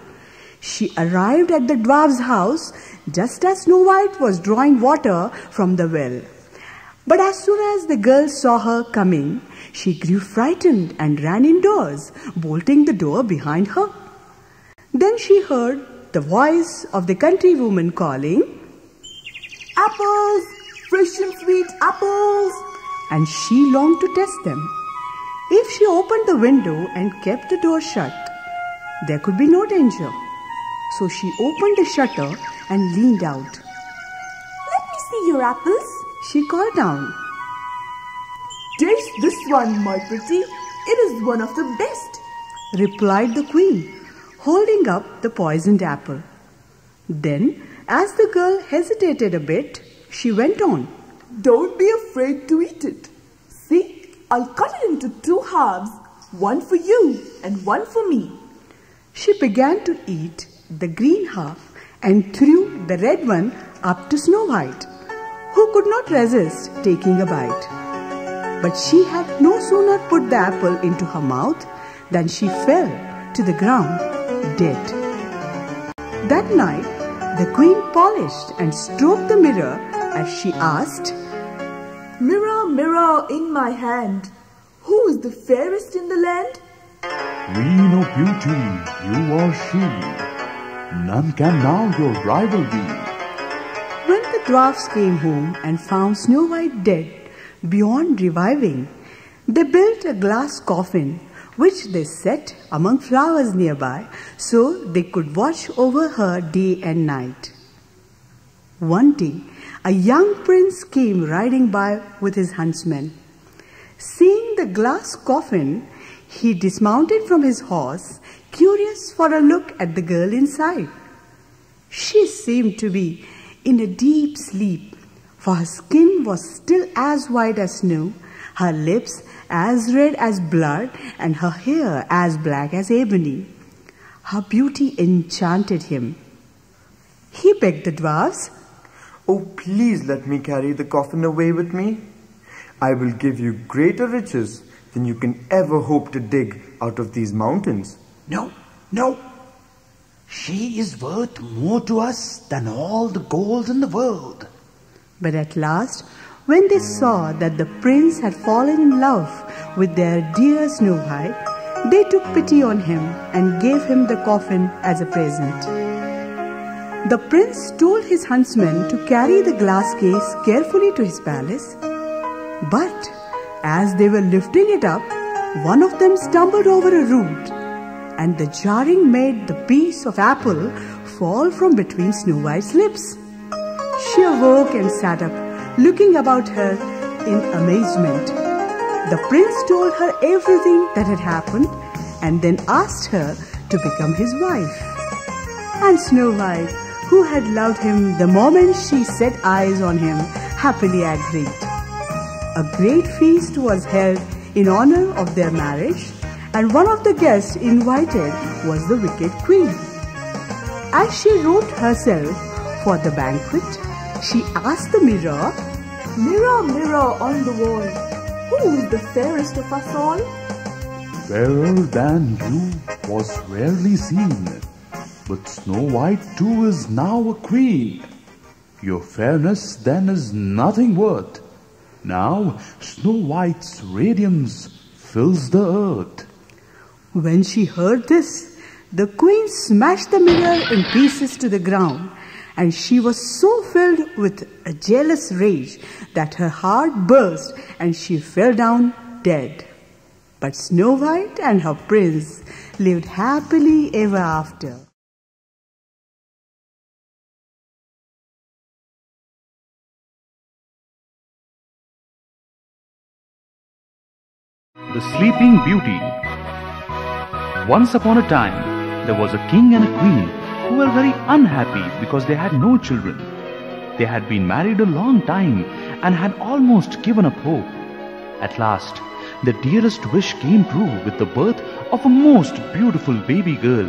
She arrived at the dwarf's house just as Snow White was drawing water from the well. But as soon as the girl saw her coming, she grew frightened and ran indoors, bolting the door behind her. Then she heard the voice of the countrywoman calling, "Apples! Fresh and sweet apples!" And she longed to test them. If she opened the window and kept the door shut, there could be no danger. So she opened the shutter and leaned out. "Let me see your apples," she called down. "Taste this one, my pretty. It is one of the best," replied the queen, holding up the poisoned apple. Then, as the girl hesitated a bit, she went on. "Don't be afraid to eat it. See, I'll cut it into two halves, one for you and one for me." She began to eat the green half and threw the red one up to Snow White, who could not resist taking a bite. But she had no sooner put the apple into her mouth than she fell to the ground dead. That night, the queen polished and stroked the mirror as she asked, "Mirror, mirror in my hand, who is the fairest in the land?" "Queen of beauty, you are she. None can now your rival be." When the dwarfs came home and found Snow White dead, beyond reviving, they built a glass coffin, which they set among flowers nearby, so they could watch over her day and night. One day, a young prince came riding by with his huntsman. Seeing the glass coffin, he dismounted from his horse, curious for a look at the girl inside. She seemed to be in a deep sleep, for her skin was still as white as snow, her lips as red as blood, and her hair as black as ebony. Her beauty enchanted him. He begged the dwarfs, "Oh, please let me carry the coffin away with me. I will give you greater riches than you can ever hope to dig out of these mountains." "No, no. She is worth more to us than all the gold in the world." But at last, when they saw that the prince had fallen in love with their dear Snow White, they took pity on him and gave him the coffin as a present. The prince told his huntsman to carry the glass case carefully to his palace, but as they were lifting it up, one of them stumbled over a root, and the jarring made the piece of apple fall from between Snow White's lips. She awoke and sat up, looking about her in amazement. The prince told her everything that had happened and then asked her to become his wife. And Snow White, who had loved him the moment she set eyes on him, happily agreed. A great feast was held in honor of their marriage, and one of the guests invited was the wicked queen. As she robed herself for the banquet, she asked the mirror, "Mirror, mirror on the wall, who is the fairest of us all?" "Fairer than you was rarely seen, but Snow White too is now a queen. Your fairness then is nothing worth. Now Snow White's radiance fills the earth." When she heard this, the queen smashed the mirror in pieces to the ground and she was so filled with a jealous rage that her heart burst and she fell down dead. But Snow White and her prince lived happily ever after. The Sleeping Beauty. Once upon a time, there was a king and a queen who were very unhappy because they had no children. They had been married a long time and had almost given up hope. At last, the dearest wish came true with the birth of a most beautiful baby girl.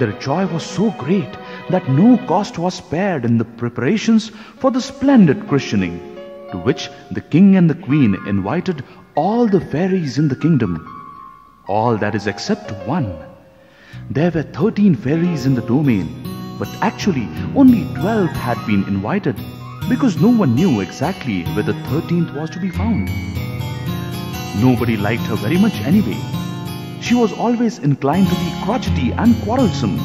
Their joy was so great that no cost was spared in the preparations for the splendid christening, to which the king and the queen invited all the fairies in the kingdom, all that is except one. There were 13 fairies in the domain, but actually only 12 had been invited because no one knew exactly where the 13th was to be found. Nobody liked her very much anyway. She was always inclined to be crotchety and quarrelsome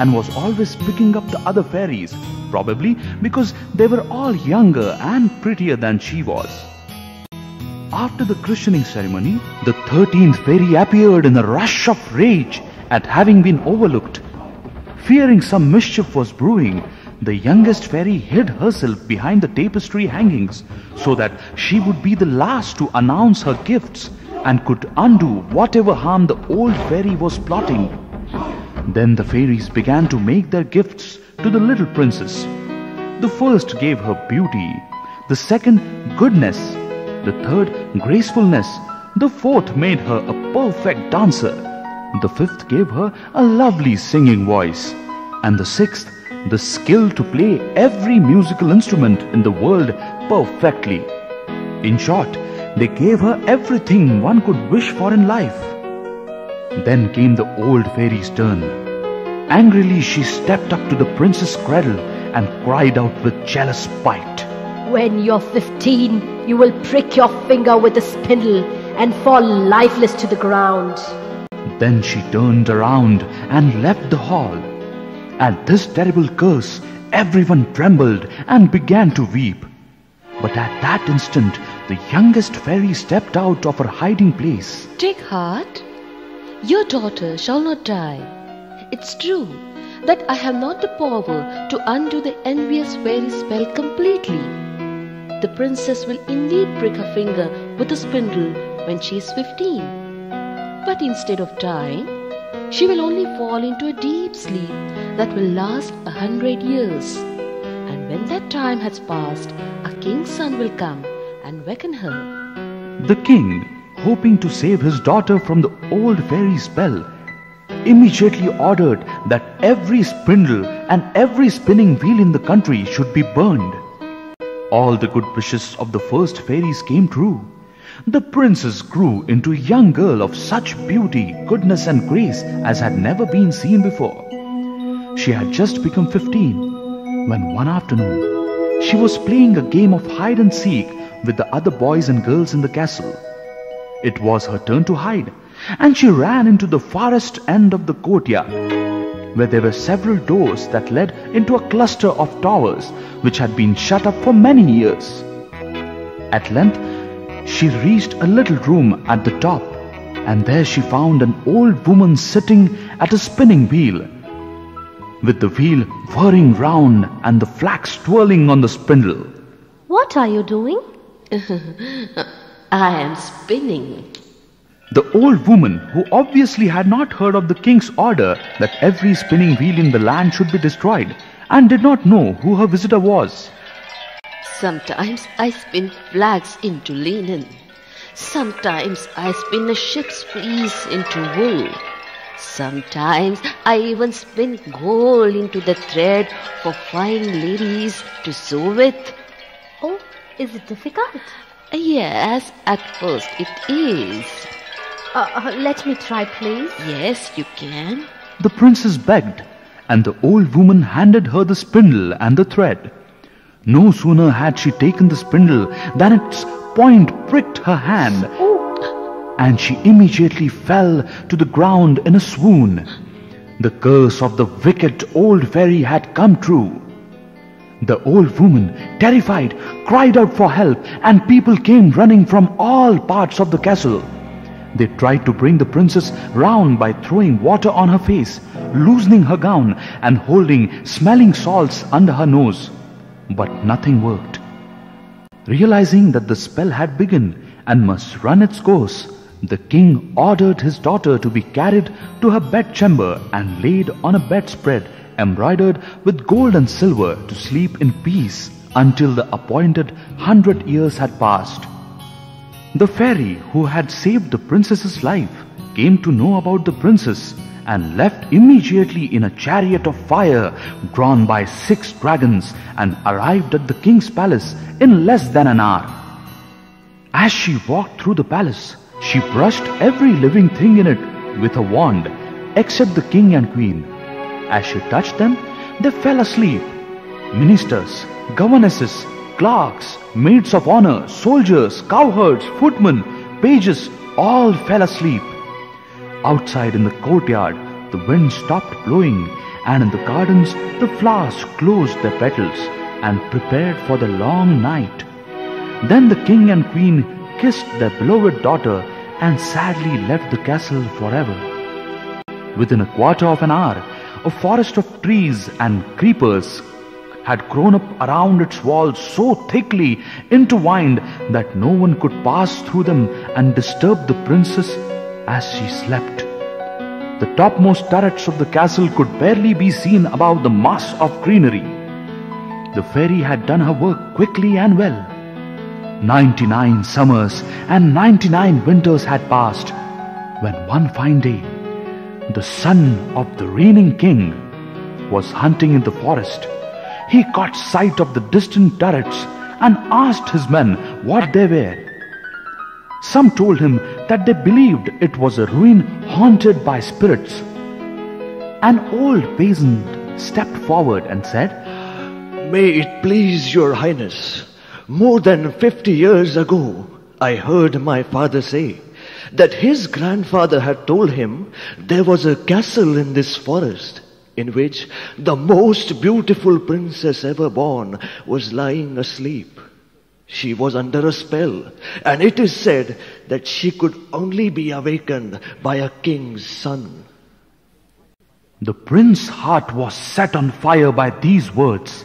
and was always picking up the other fairies, probably because they were all younger and prettier than she was. After the christening ceremony, the 13th fairy appeared in a rush of rage at having been overlooked. Fearing some mischief was brewing, the youngest fairy hid herself behind the tapestry hangings so that she would be the last to announce her gifts and could undo whatever harm the old fairy was plotting. Then the fairies began to make their gifts to the little princess. The first gave her beauty, the second goodness, the third gracefulness, the fourth made her a perfect dancer, the fifth gave her a lovely singing voice, and the sixth the skill to play every musical instrument in the world perfectly. In short, they gave her everything one could wish for in life. Then came the old fairy's turn. Angrily she stepped up to the princess' cradle and cried out with jealous spite, "When you're 15, you will prick your finger with a spindle and fall lifeless to the ground." Then she turned around and left the hall. At this terrible curse, everyone trembled and began to weep. But at that instant, the youngest fairy stepped out of her hiding place. "Take heart, your daughter shall not die. It's true that I have not the power to undo the envious fairy's spell completely. The princess will indeed prick her finger with a spindle when she is 15. But instead of dying, she will only fall into a deep sleep that will last 100 years. And when that time has passed, a king's son will come and waken her." The king, hoping to save his daughter from the old fairy's spell, immediately ordered that every spindle and every spinning wheel in the country should be burned. All the good wishes of the first fairies came true. The princess grew into a young girl of such beauty, goodness and grace as had never been seen before. She had just become 15 when one afternoon she was playing a game of hide and seek with the other boys and girls in the castle. It was her turn to hide, and she ran into the farthest end of the courtyard, where there were several doors that led into a cluster of towers which had been shut up for many years. At length, she reached a little room at the top, and there she found an old woman sitting at a spinning wheel, with the wheel whirring round and the flax twirling on the spindle. "What are you doing?" "I am spinning." The old woman, who obviously had not heard of the king's order that every spinning wheel in the land should be destroyed, and did not know who her visitor was. "Sometimes I spin flax into linen. Sometimes I spin a ship's fleece into wool. Sometimes I even spin gold into the thread for fine ladies to sew with." "Oh, is it difficult?" "Yes, at first it is." Let me try, please." "Yes, you can." The princess begged, and the old woman handed her the spindle and the thread. No sooner had she taken the spindle than its point pricked her hand, and she immediately fell to the ground in a swoon. The curse of the wicked old fairy had come true. The old woman, terrified, cried out for help, and people came running from all parts of the castle. They tried to bring the princess round by throwing water on her face, loosening her gown, and holding smelling salts under her nose. But nothing worked. Realizing that the spell had begun and must run its course, the king ordered his daughter to be carried to her bedchamber and laid on a bedspread embroidered with gold and silver to sleep in peace until the appointed 100 years had passed. The fairy who had saved the princess's life came to know about the princess and left immediately in a chariot of fire drawn by 6 dragons and arrived at the king's palace in less than an hour. As she walked through the palace, she brushed every living thing in it with a wand except the king and queen. As she touched them, they fell asleep. Ministers, governesses, clerks, maids of honor, soldiers, cowherds, footmen, pages, all fell asleep. Outside in the courtyard, the wind stopped blowing, and in the gardens, the flowers closed their petals and prepared for the long night. Then the king and queen kissed their beloved daughter and sadly left the castle forever. Within a quarter of an hour, a forest of trees and creepers had grown up around its walls so thickly intertwined that no one could pass through them and disturb the princess as she slept. The topmost turrets of the castle could barely be seen above the mass of greenery. The fairy had done her work quickly and well. 99 summers and 99 winters had passed when one fine day, the son of the reigning king was hunting in the forest. He caught sight of the distant turrets and asked his men what they were. Some told him that they believed it was a ruin haunted by spirits. An old peasant stepped forward and said, "May it please your highness, more than 50 years ago, I heard my father say that his grandfather had told him there was a castle in this forest in which the most beautiful princess ever born was lying asleep. She was under a spell, and it is said that she could only be awakened by a king's son." The prince's heart was set on fire by these words.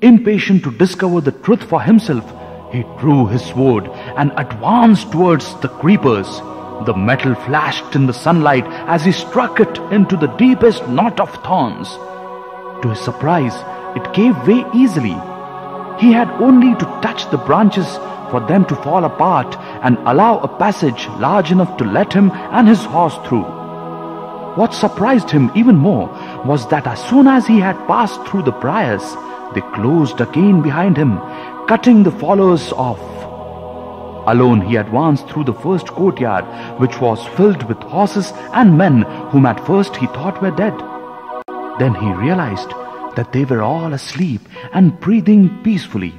Impatient to discover the truth for himself, he drew his sword and advanced towards the creepers. The metal flashed in the sunlight as he struck it into the deepest knot of thorns. To his surprise, it gave way easily. He had only to touch the branches for them to fall apart and allow a passage large enough to let him and his horse through. What surprised him even more was that as soon as he had passed through the briars, they closed again behind him, cutting the followers off. Alone he advanced through the first courtyard, which was filled with horses and men whom at first he thought were dead. Then he realized that they were all asleep and breathing peacefully.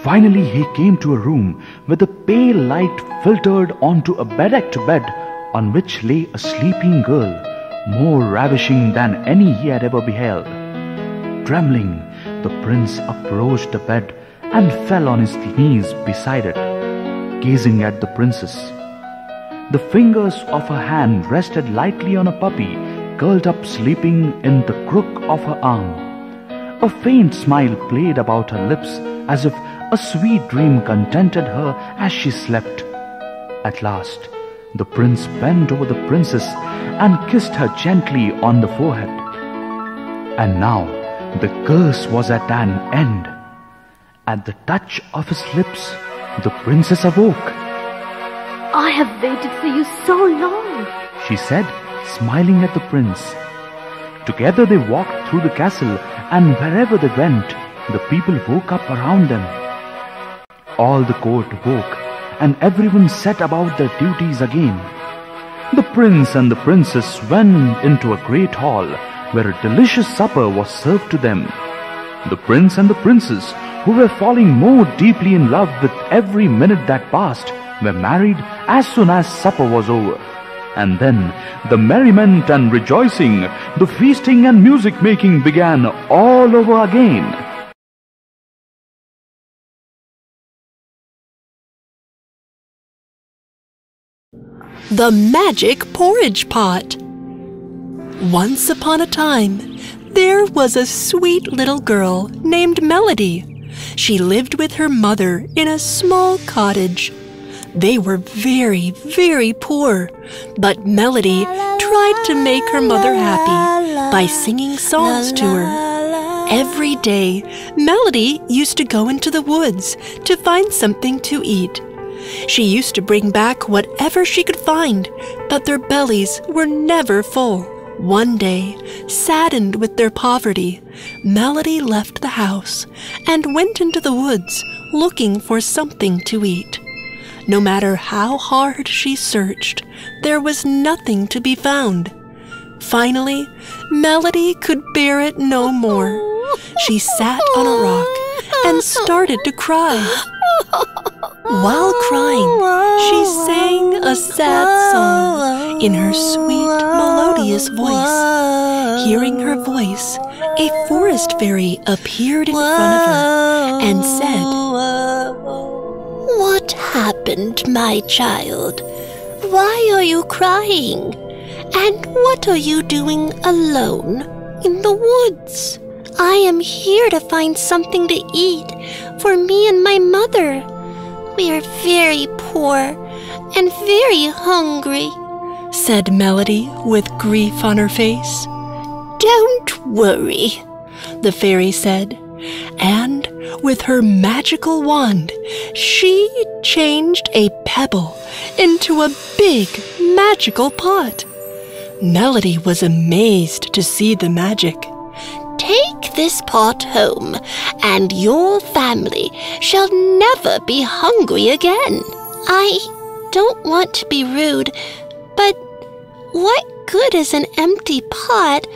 Finally he came to a room where the pale light filtered onto a beddecked bed on which lay a sleeping girl, more ravishing than any he had ever beheld. Trembling, the prince approached the bed and fell on his knees beside it, gazing at the princess. The fingers of her hand rested lightly on a puppy curled up sleeping in the crook of her arm. A faint smile played about her lips as if a sweet dream contented her as she slept. At last, the prince bent over the princess and kissed her gently on the forehead. And now, the curse was at an end. At the touch of his lips, the princess awoke. "I have waited for you so long," she said, smiling at the prince. Together they walked through the castle, and wherever they went, the people woke up around them. All the court woke, and everyone set about their duties again. The prince and the princess went into a great hall, where a delicious supper was served to them. The prince and the princess, who were falling more deeply in love with every minute that passed, were married as soon as supper was over. And then the merriment and rejoicing, the feasting and music making began all over again. the magic porridge pot. Once upon a time, there was a sweet little girl named Melody. She lived with her mother in a small cottage. They were very, very poor, but Melody tried to make her mother happy by singing songs to her. Every day, Melody used to go into the woods to find something to eat. She used to bring back whatever she could find, but their bellies were never full. One day, saddened with their poverty, Melody left the house and went into the woods looking for something to eat. No matter how hard she searched, there was nothing to be found. Finally, Melody could bear it no more. She sat on a rock and started to cry. While crying, she sang a sad song in her sweet, melodious voice. Hearing her voice, a forest fairy appeared in front of her and said, "What happened, my child? Why are you crying? And what are you doing alone in the woods? I am here to find something to eat for me and my mother. We are very poor and very hungry," said Melody with grief on her face. "Don't worry," the fairy said. And with her magical wand, she changed a pebble into a big magical pot. Melody was amazed to see the magic. "Take this pot home, and your family shall never be hungry again. I don't want to be rude, but what good is an empty pot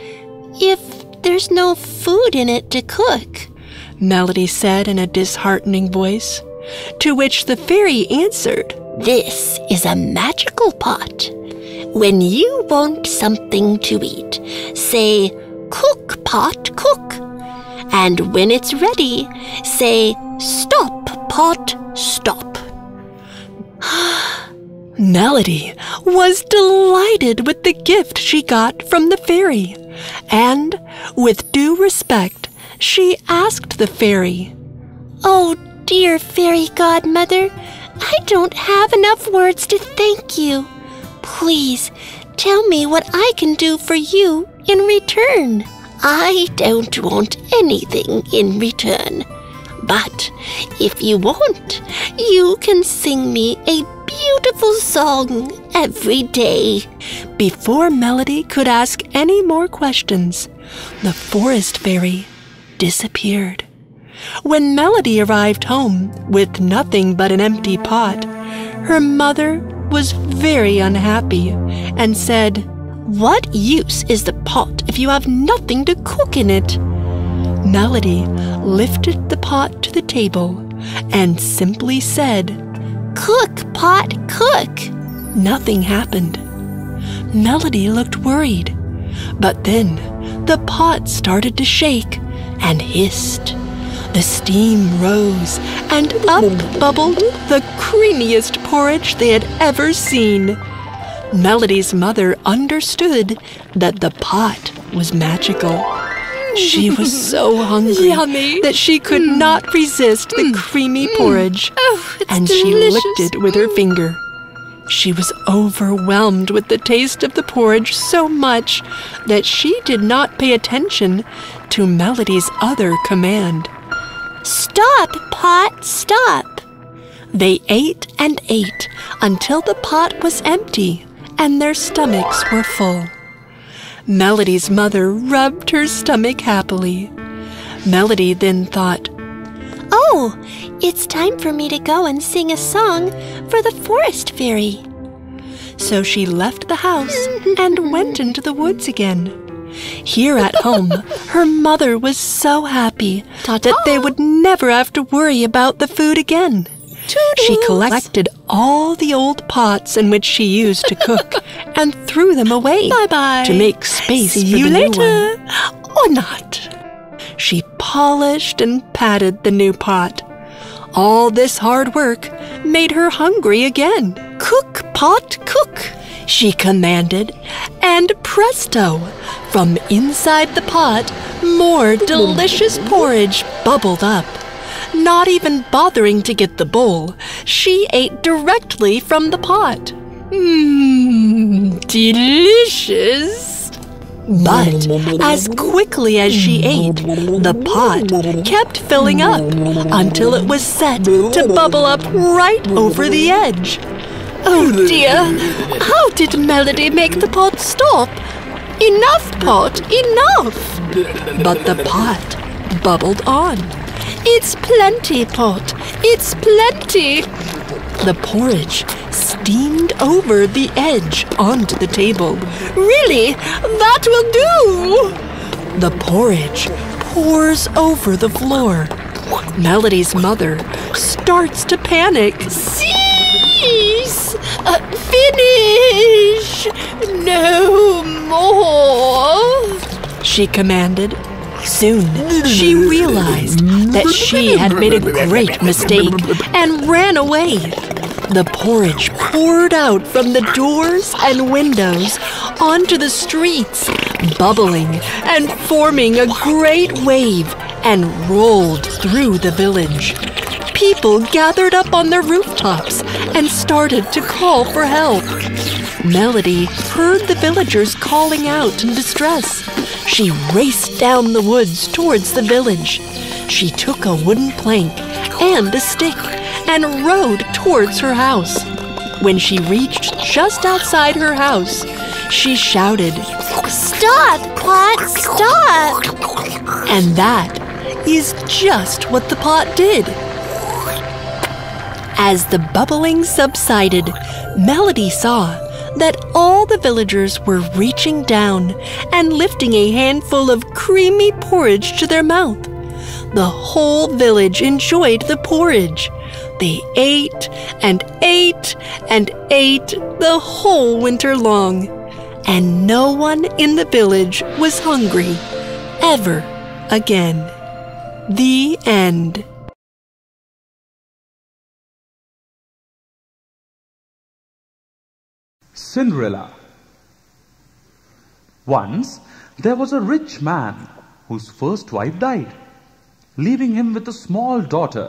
if there's no food in it to cook?" Melody said in a disheartening voice, to which the fairy answered, "This is a magical pot. When you want something to eat, say, 'Cook, pot, cook.' And when it's ready, say, 'Stop, pot, stop.'" Melody was delighted with the gift she got from the fairy, and, with due respect, she asked the fairy, "Oh, dear fairy godmother, I don't have enough words to thank you. Please tell me what I can do for you in return." "I don't want anything in return. But if you want, you can sing me a beautiful song every day." Before Melody could ask any more questions, the forest fairy disappeared. When Melody arrived home with nothing but an empty pot, her mother was very unhappy and said, "What use is the pot if you have nothing to cook in it?" Melody lifted the pot to the table and simply said, "Cook, pot, cook." Nothing happened. Melody looked worried, but then the pot started to shake and hissed. The steam rose, and up bubbled the creamiest porridge they had ever seen. Melody's mother understood that the pot was magical. She was so hungry that she could not resist the creamy porridge, and she licked it with her finger. She was overwhelmed with the taste of the porridge so much that she did not pay attention to Melody's other command. "Stop, pot, stop." They ate and ate until the pot was empty and their stomachs were full. Melody's mother rubbed her stomach happily. Melody then thought, "Oh, it's time for me to go and sing a song for the forest fairy." So she left the house and went into the woods again. Here at home, her mother was so happy that they would never have to worry about the food again. She collected all the old pots in which she used to cook and threw them away to make space for the new one. Or not. She polished and patted the new pot. All this hard work made her hungry again. "Cook, pot cook," she commanded, and presto, from inside the pot, more delicious porridge bubbled up. Not even bothering to get the bowl, she ate directly from the pot. Mmm, delicious! But as quickly as she ate, the pot kept filling up until it was set to bubble up right over the edge. Oh dear, how did Melody make the pot stop? Enough pot, enough! But the pot bubbled on. It's plenty, pot. It's plenty. The porridge steamed over the edge onto the table. Really? That will do! The porridge pours over the floor. Melody's mother starts to panic. Cease! Finish! No more! She commanded. Soon, she realized that she had made a great mistake and ran away. The porridge poured out from the doors and windows onto the streets, bubbling and forming a great wave, and rolled through the village. People gathered up on their rooftops and started to call for help. Melody heard the villagers calling out in distress. She raced down the woods towards the village. She took a wooden plank and a stick and rode towards her house. When she reached just outside her house, she shouted, "Stop, pot, stop!" And that is just what the pot did. As the bubbling subsided, Melody saw that all the villagers were reaching down and lifting a handful of creamy porridge to their mouth. The whole village enjoyed the porridge. They ate and ate and ate the whole winter long, and no one in the village was hungry ever again. The end. Cinderella. Once, there was a rich man whose first wife died, leaving him with a small daughter.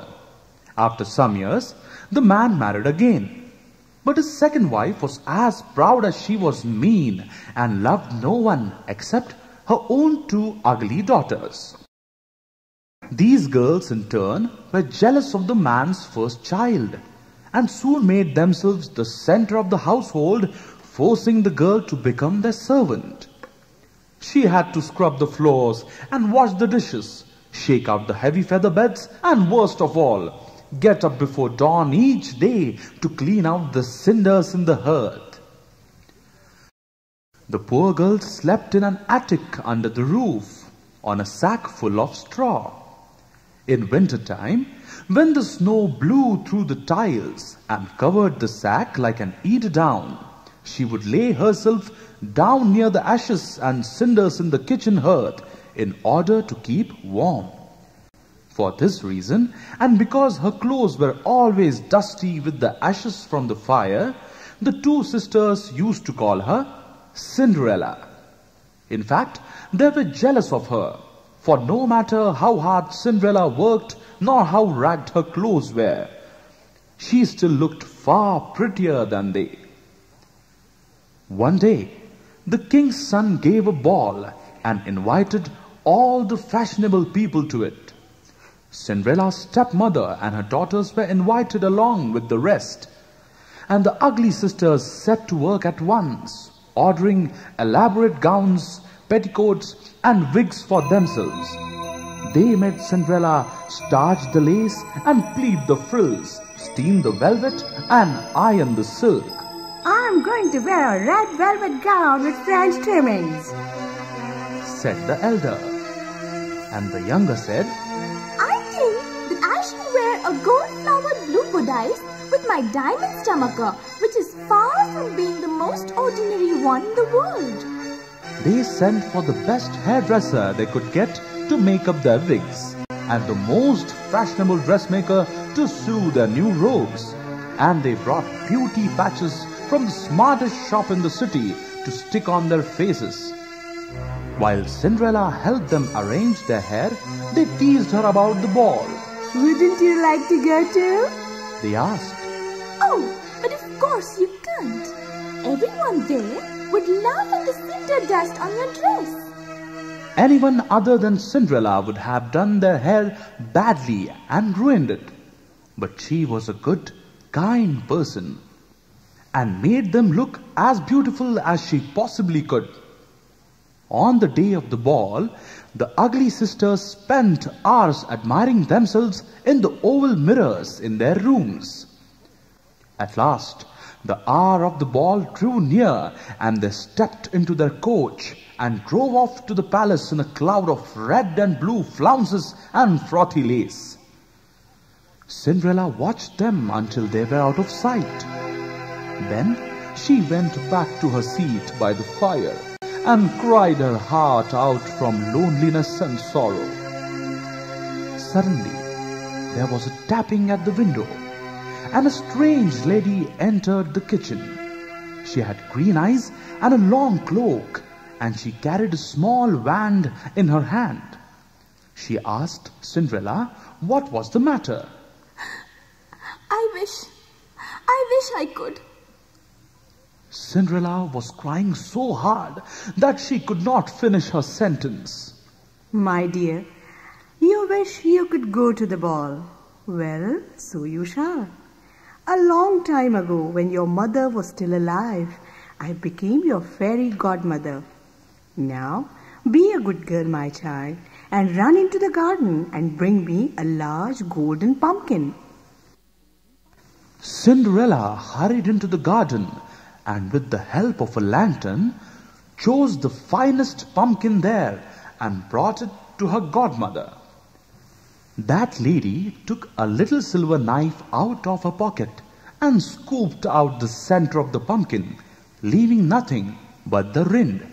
After some years, the man married again. But his second wife was as proud as she was mean and loved no one except her own two ugly daughters. These girls, in turn, were jealous of the man's first child, and soon made themselves the center of the household, forcing the girl to become their servant. She had to scrub the floors and wash the dishes, shake out the heavy feather beds, and worst of all, get up before dawn each day to clean out the cinders in the hearth. The poor girl slept in an attic under the roof, on a sack full of straw. In winter time, when the snow blew through the tiles and covered the sack like an eider-down, she would lay herself down near the ashes and cinders in the kitchen hearth in order to keep warm. For this reason, and because her clothes were always dusty with the ashes from the fire, the two sisters used to call her Cinderella. In fact, they were jealous of her, for no matter how hard Cinderella worked, nor how ragged her clothes were, she still looked far prettier than they. One day, the king's son gave a ball and invited all the fashionable people to it. Cinderella's stepmother and her daughters were invited along with the rest, and the ugly sisters set to work at once, ordering elaborate gowns, petticoats, and wigs for themselves. They made Cinderella starch the lace and pleat the frills, steam the velvet and iron the silk. "I'm going to wear a red velvet gown with French trimmings," said the elder. And the younger said, "I think that I should wear a gold-flowered blue bodice with my diamond stomacher, which is far from being the most ordinary one in the world." They sent for the best hairdresser they could get to make up their wigs, and the most fashionable dressmaker to sew their new robes, and they brought beauty patches from the smartest shop in the city to stick on their faces. While Cinderella helped them arrange their hair, they teased her about the ball. Wouldn't you like to go too? They asked. Oh, but of course you can't. Everyone there would laugh at the cinder dust on your dress. Anyone other than Cinderella would have done their hair badly and ruined it. But she was a good, kind person and made them look as beautiful as she possibly could. On the day of the ball, the ugly sisters spent hours admiring themselves in the oval mirrors in their rooms. At last, the hour of the ball drew near, and they stepped into their coach and drove off to the palace in a cloud of red and blue flounces and frothy lace. Cinderella watched them until they were out of sight. Then she went back to her seat by the fire and cried her heart out from loneliness and sorrow. Suddenly, there was a tapping at the window, and a strange lady entered the kitchen. She had green eyes and a long cloak, and she carried a small wand in her hand. She asked Cinderella what was the matter. I wish I could. Cinderella was crying so hard that she could not finish her sentence. My dear, you wish you could go to the ball. Well, so you shall. A long time ago, when your mother was still alive, I became your fairy godmother. Now, be a good girl, my child, and run into the garden and bring me a large golden pumpkin. Cinderella hurried into the garden and, with the help of a lantern, chose the finest pumpkin there and brought it to her godmother. That lady took a little silver knife out of her pocket and scooped out the center of the pumpkin, leaving nothing but the rind.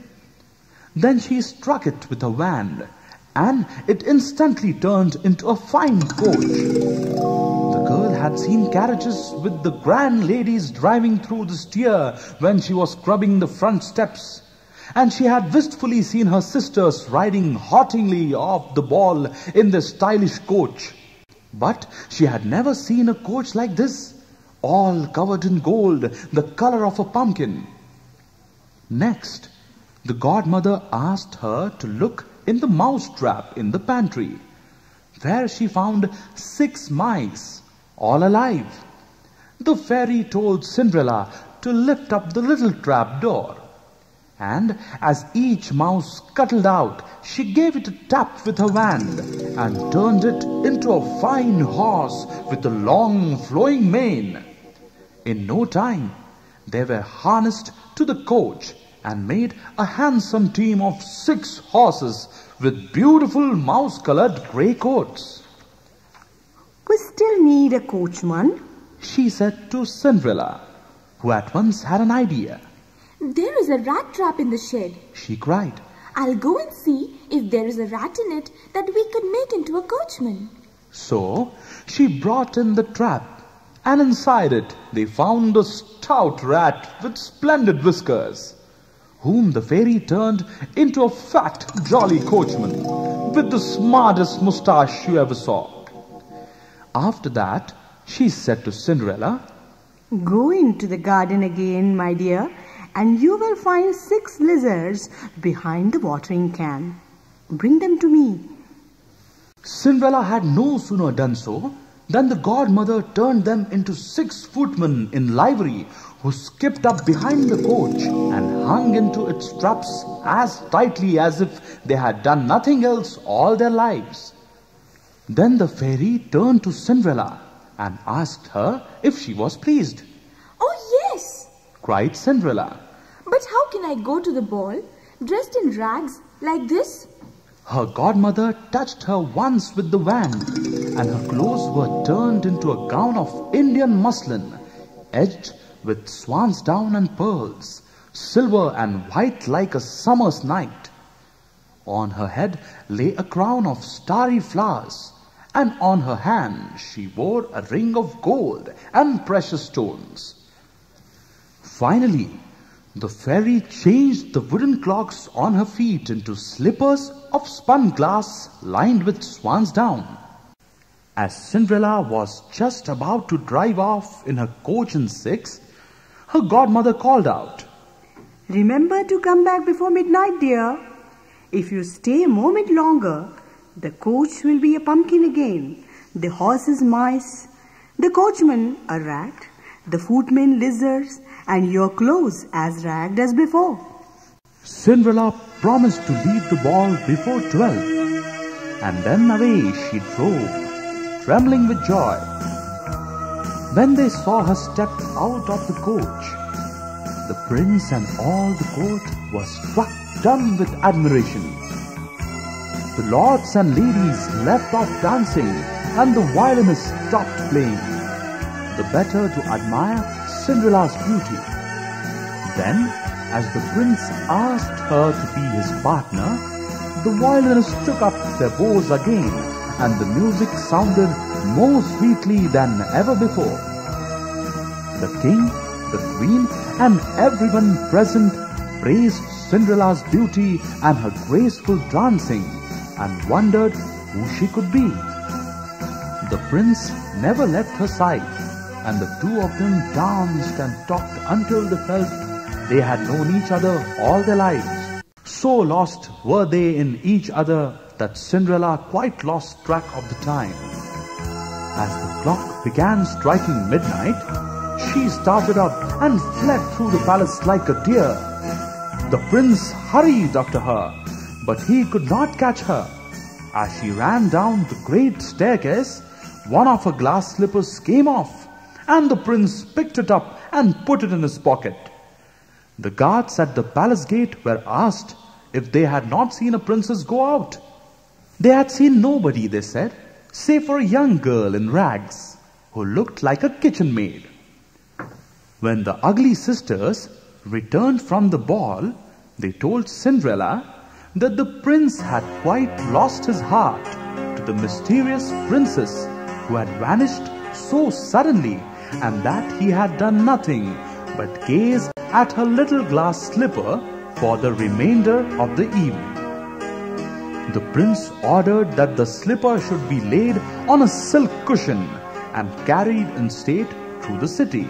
Then she struck it with a wand, and it instantly turned into a fine coach. The girl had seen carriages with the grand ladies driving through the steer when she was scrubbing the front steps, and she had wistfully seen her sisters riding haughtily off the ball in the stylish coach. But she had never seen a coach like this, all covered in gold, the color of a pumpkin. Next, the godmother asked her to look in the mouse trap in the pantry, where she found 6 mice, all alive. The fairy told Cinderella to lift up the little trap door, and as each mouse scuttled out, she gave it a tap with her wand and turned it into a fine horse with a long flowing mane. In no time, they were harnessed to the coach and made a handsome team of 6 horses with beautiful mouse-colored grey coats. We still need a coachman, she said to Cinderella, who at once had an idea. There is a rat trap in the shed, she cried. I'll go and see if there is a rat in it that we could make into a coachman. So she brought in the trap, and inside it they found a stout rat with splendid whiskers, whom the fairy turned into a fat, jolly coachman with the smartest moustache you ever saw. After that, she said to Cinderella, Go into the garden again, my dear, and you will find 6 lizards behind the watering can. Bring them to me. Cinderella had no sooner done so than the godmother turned them into 6 footmen in livery, who skipped up behind the coach and hung into its straps as tightly as if they had done nothing else all their lives. Then the fairy turned to Cinderella and asked her if she was pleased. Oh yes, cried Cinderella. But how can I go to the ball dressed in rags like this? Her godmother touched her once with the wand, and her clothes were turned into a gown of Indian muslin, edged with swan's down and pearls, silver and white like a summer's night. On her head lay a crown of starry flowers, and on her hand she wore a ring of gold and precious stones. Finally, the fairy changed the wooden clogs on her feet into slippers of spun glass lined with swan's down. As Cinderella was just about to drive off in her coach and six, her godmother called out, "Remember to come back before midnight, dear. If you stay a moment longer, the coach will be a pumpkin again, the horses mice, the coachman a rat, the footmen lizards, and your clothes as ragged as before." Cinderella promised to leave the ball before 12, and then away she drove, trembling with joy. When they saw her step out of the coach, the prince and all the court were struck dumb with admiration. The lords and ladies left off dancing, and the violinist stopped playing, the better to admire Cinderella's beauty. Then, as the prince asked her to be his partner, the violinists took up their bows again, and the music sounded more sweetly than ever before. The king, the queen, and everyone present praised Cinderella's beauty and her graceful dancing, and wondered who she could be. The prince never left her side, and the two of them danced and talked until they felt they had known each other all their lives. So lost were they in each other that Cinderella quite lost track of the time. As the clock began striking midnight, she started up and fled through the palace like a deer. The prince hurried after her, but he could not catch her. As she ran down the great staircase, one of her glass slippers came off, and the prince picked it up and put it in his pocket. The guards at the palace gate were asked if they had not seen a princess go out. They had seen nobody, they said, save for a young girl in rags who looked like a kitchen maid. When the ugly sisters returned from the ball, they told Cinderella that the prince had quite lost his heart to the mysterious princess who had vanished so suddenly, and that he had done nothing but gaze at her little glass slipper for the remainder of the evening. The prince ordered that the slipper should be laid on a silk cushion and carried in state through the city,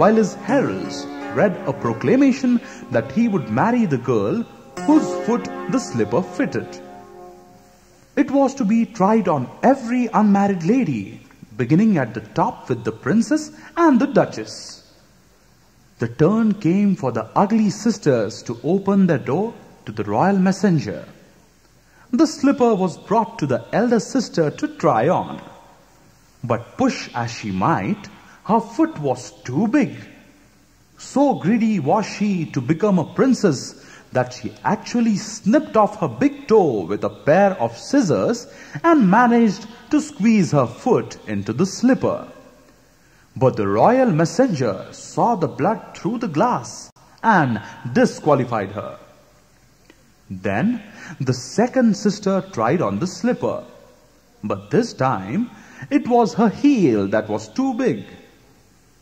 while his heralds read a proclamation that he would marry the girl whose foot the slipper fitted. It was to be tried on every unmarried lady, beginning at the top with the princess and the duchess. The turn came for the ugly sisters to open their door to the royal messenger. The slipper was brought to the elder sister to try on, but push as she might, her foot was too big. So greedy was she to become a princess that she actually snipped off her big toe with a pair of scissors and managed to squeeze her foot into the slipper. But the royal messenger saw the blood through the glass and disqualified her. Then the second sister tried on the slipper, but this time it was her heel that was too big.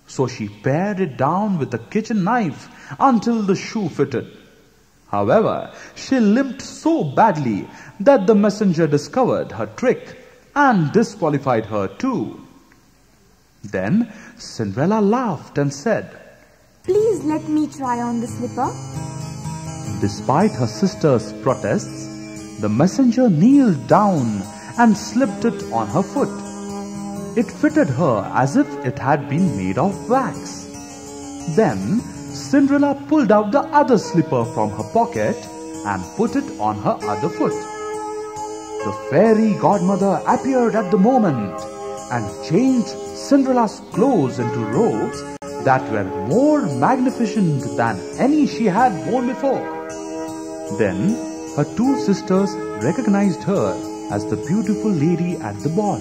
So she pared it down with a kitchen knife until the shoe fitted. However, she limped so badly that the messenger discovered her trick and disqualified her too. Then Cinderella laughed and said, "Please let me try on the slipper." Despite her sister's protests, the messenger kneeled down and slipped it on her foot. It fitted her as if it had been made of wax. Then Cinderella pulled out the other slipper from her pocket and put it on her other foot. The fairy godmother appeared at the moment and changed Cinderella's clothes into robes that were more magnificent than any she had worn before. Then her two sisters recognized her as the beautiful lady at the ball,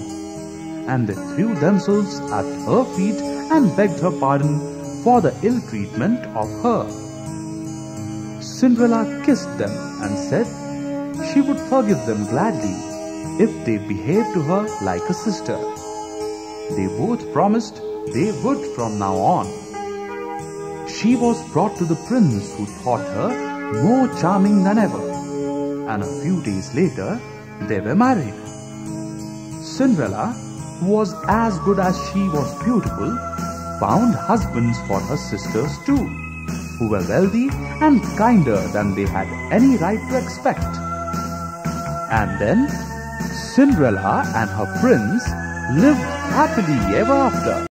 and they threw themselves at her feet and begged her pardon for the ill treatment of her. Cinderella kissed them and said she would forgive them gladly if they behaved to her like a sister. They both promised they would from now on. she was brought to the prince, who thought her more charming than ever, and a few days later they were married. Cinderella, who was as good as she was beautiful, found husbands for her sisters too, who were wealthy and kinder than they had any right to expect. And then Cinderella and her prince lived happily ever after.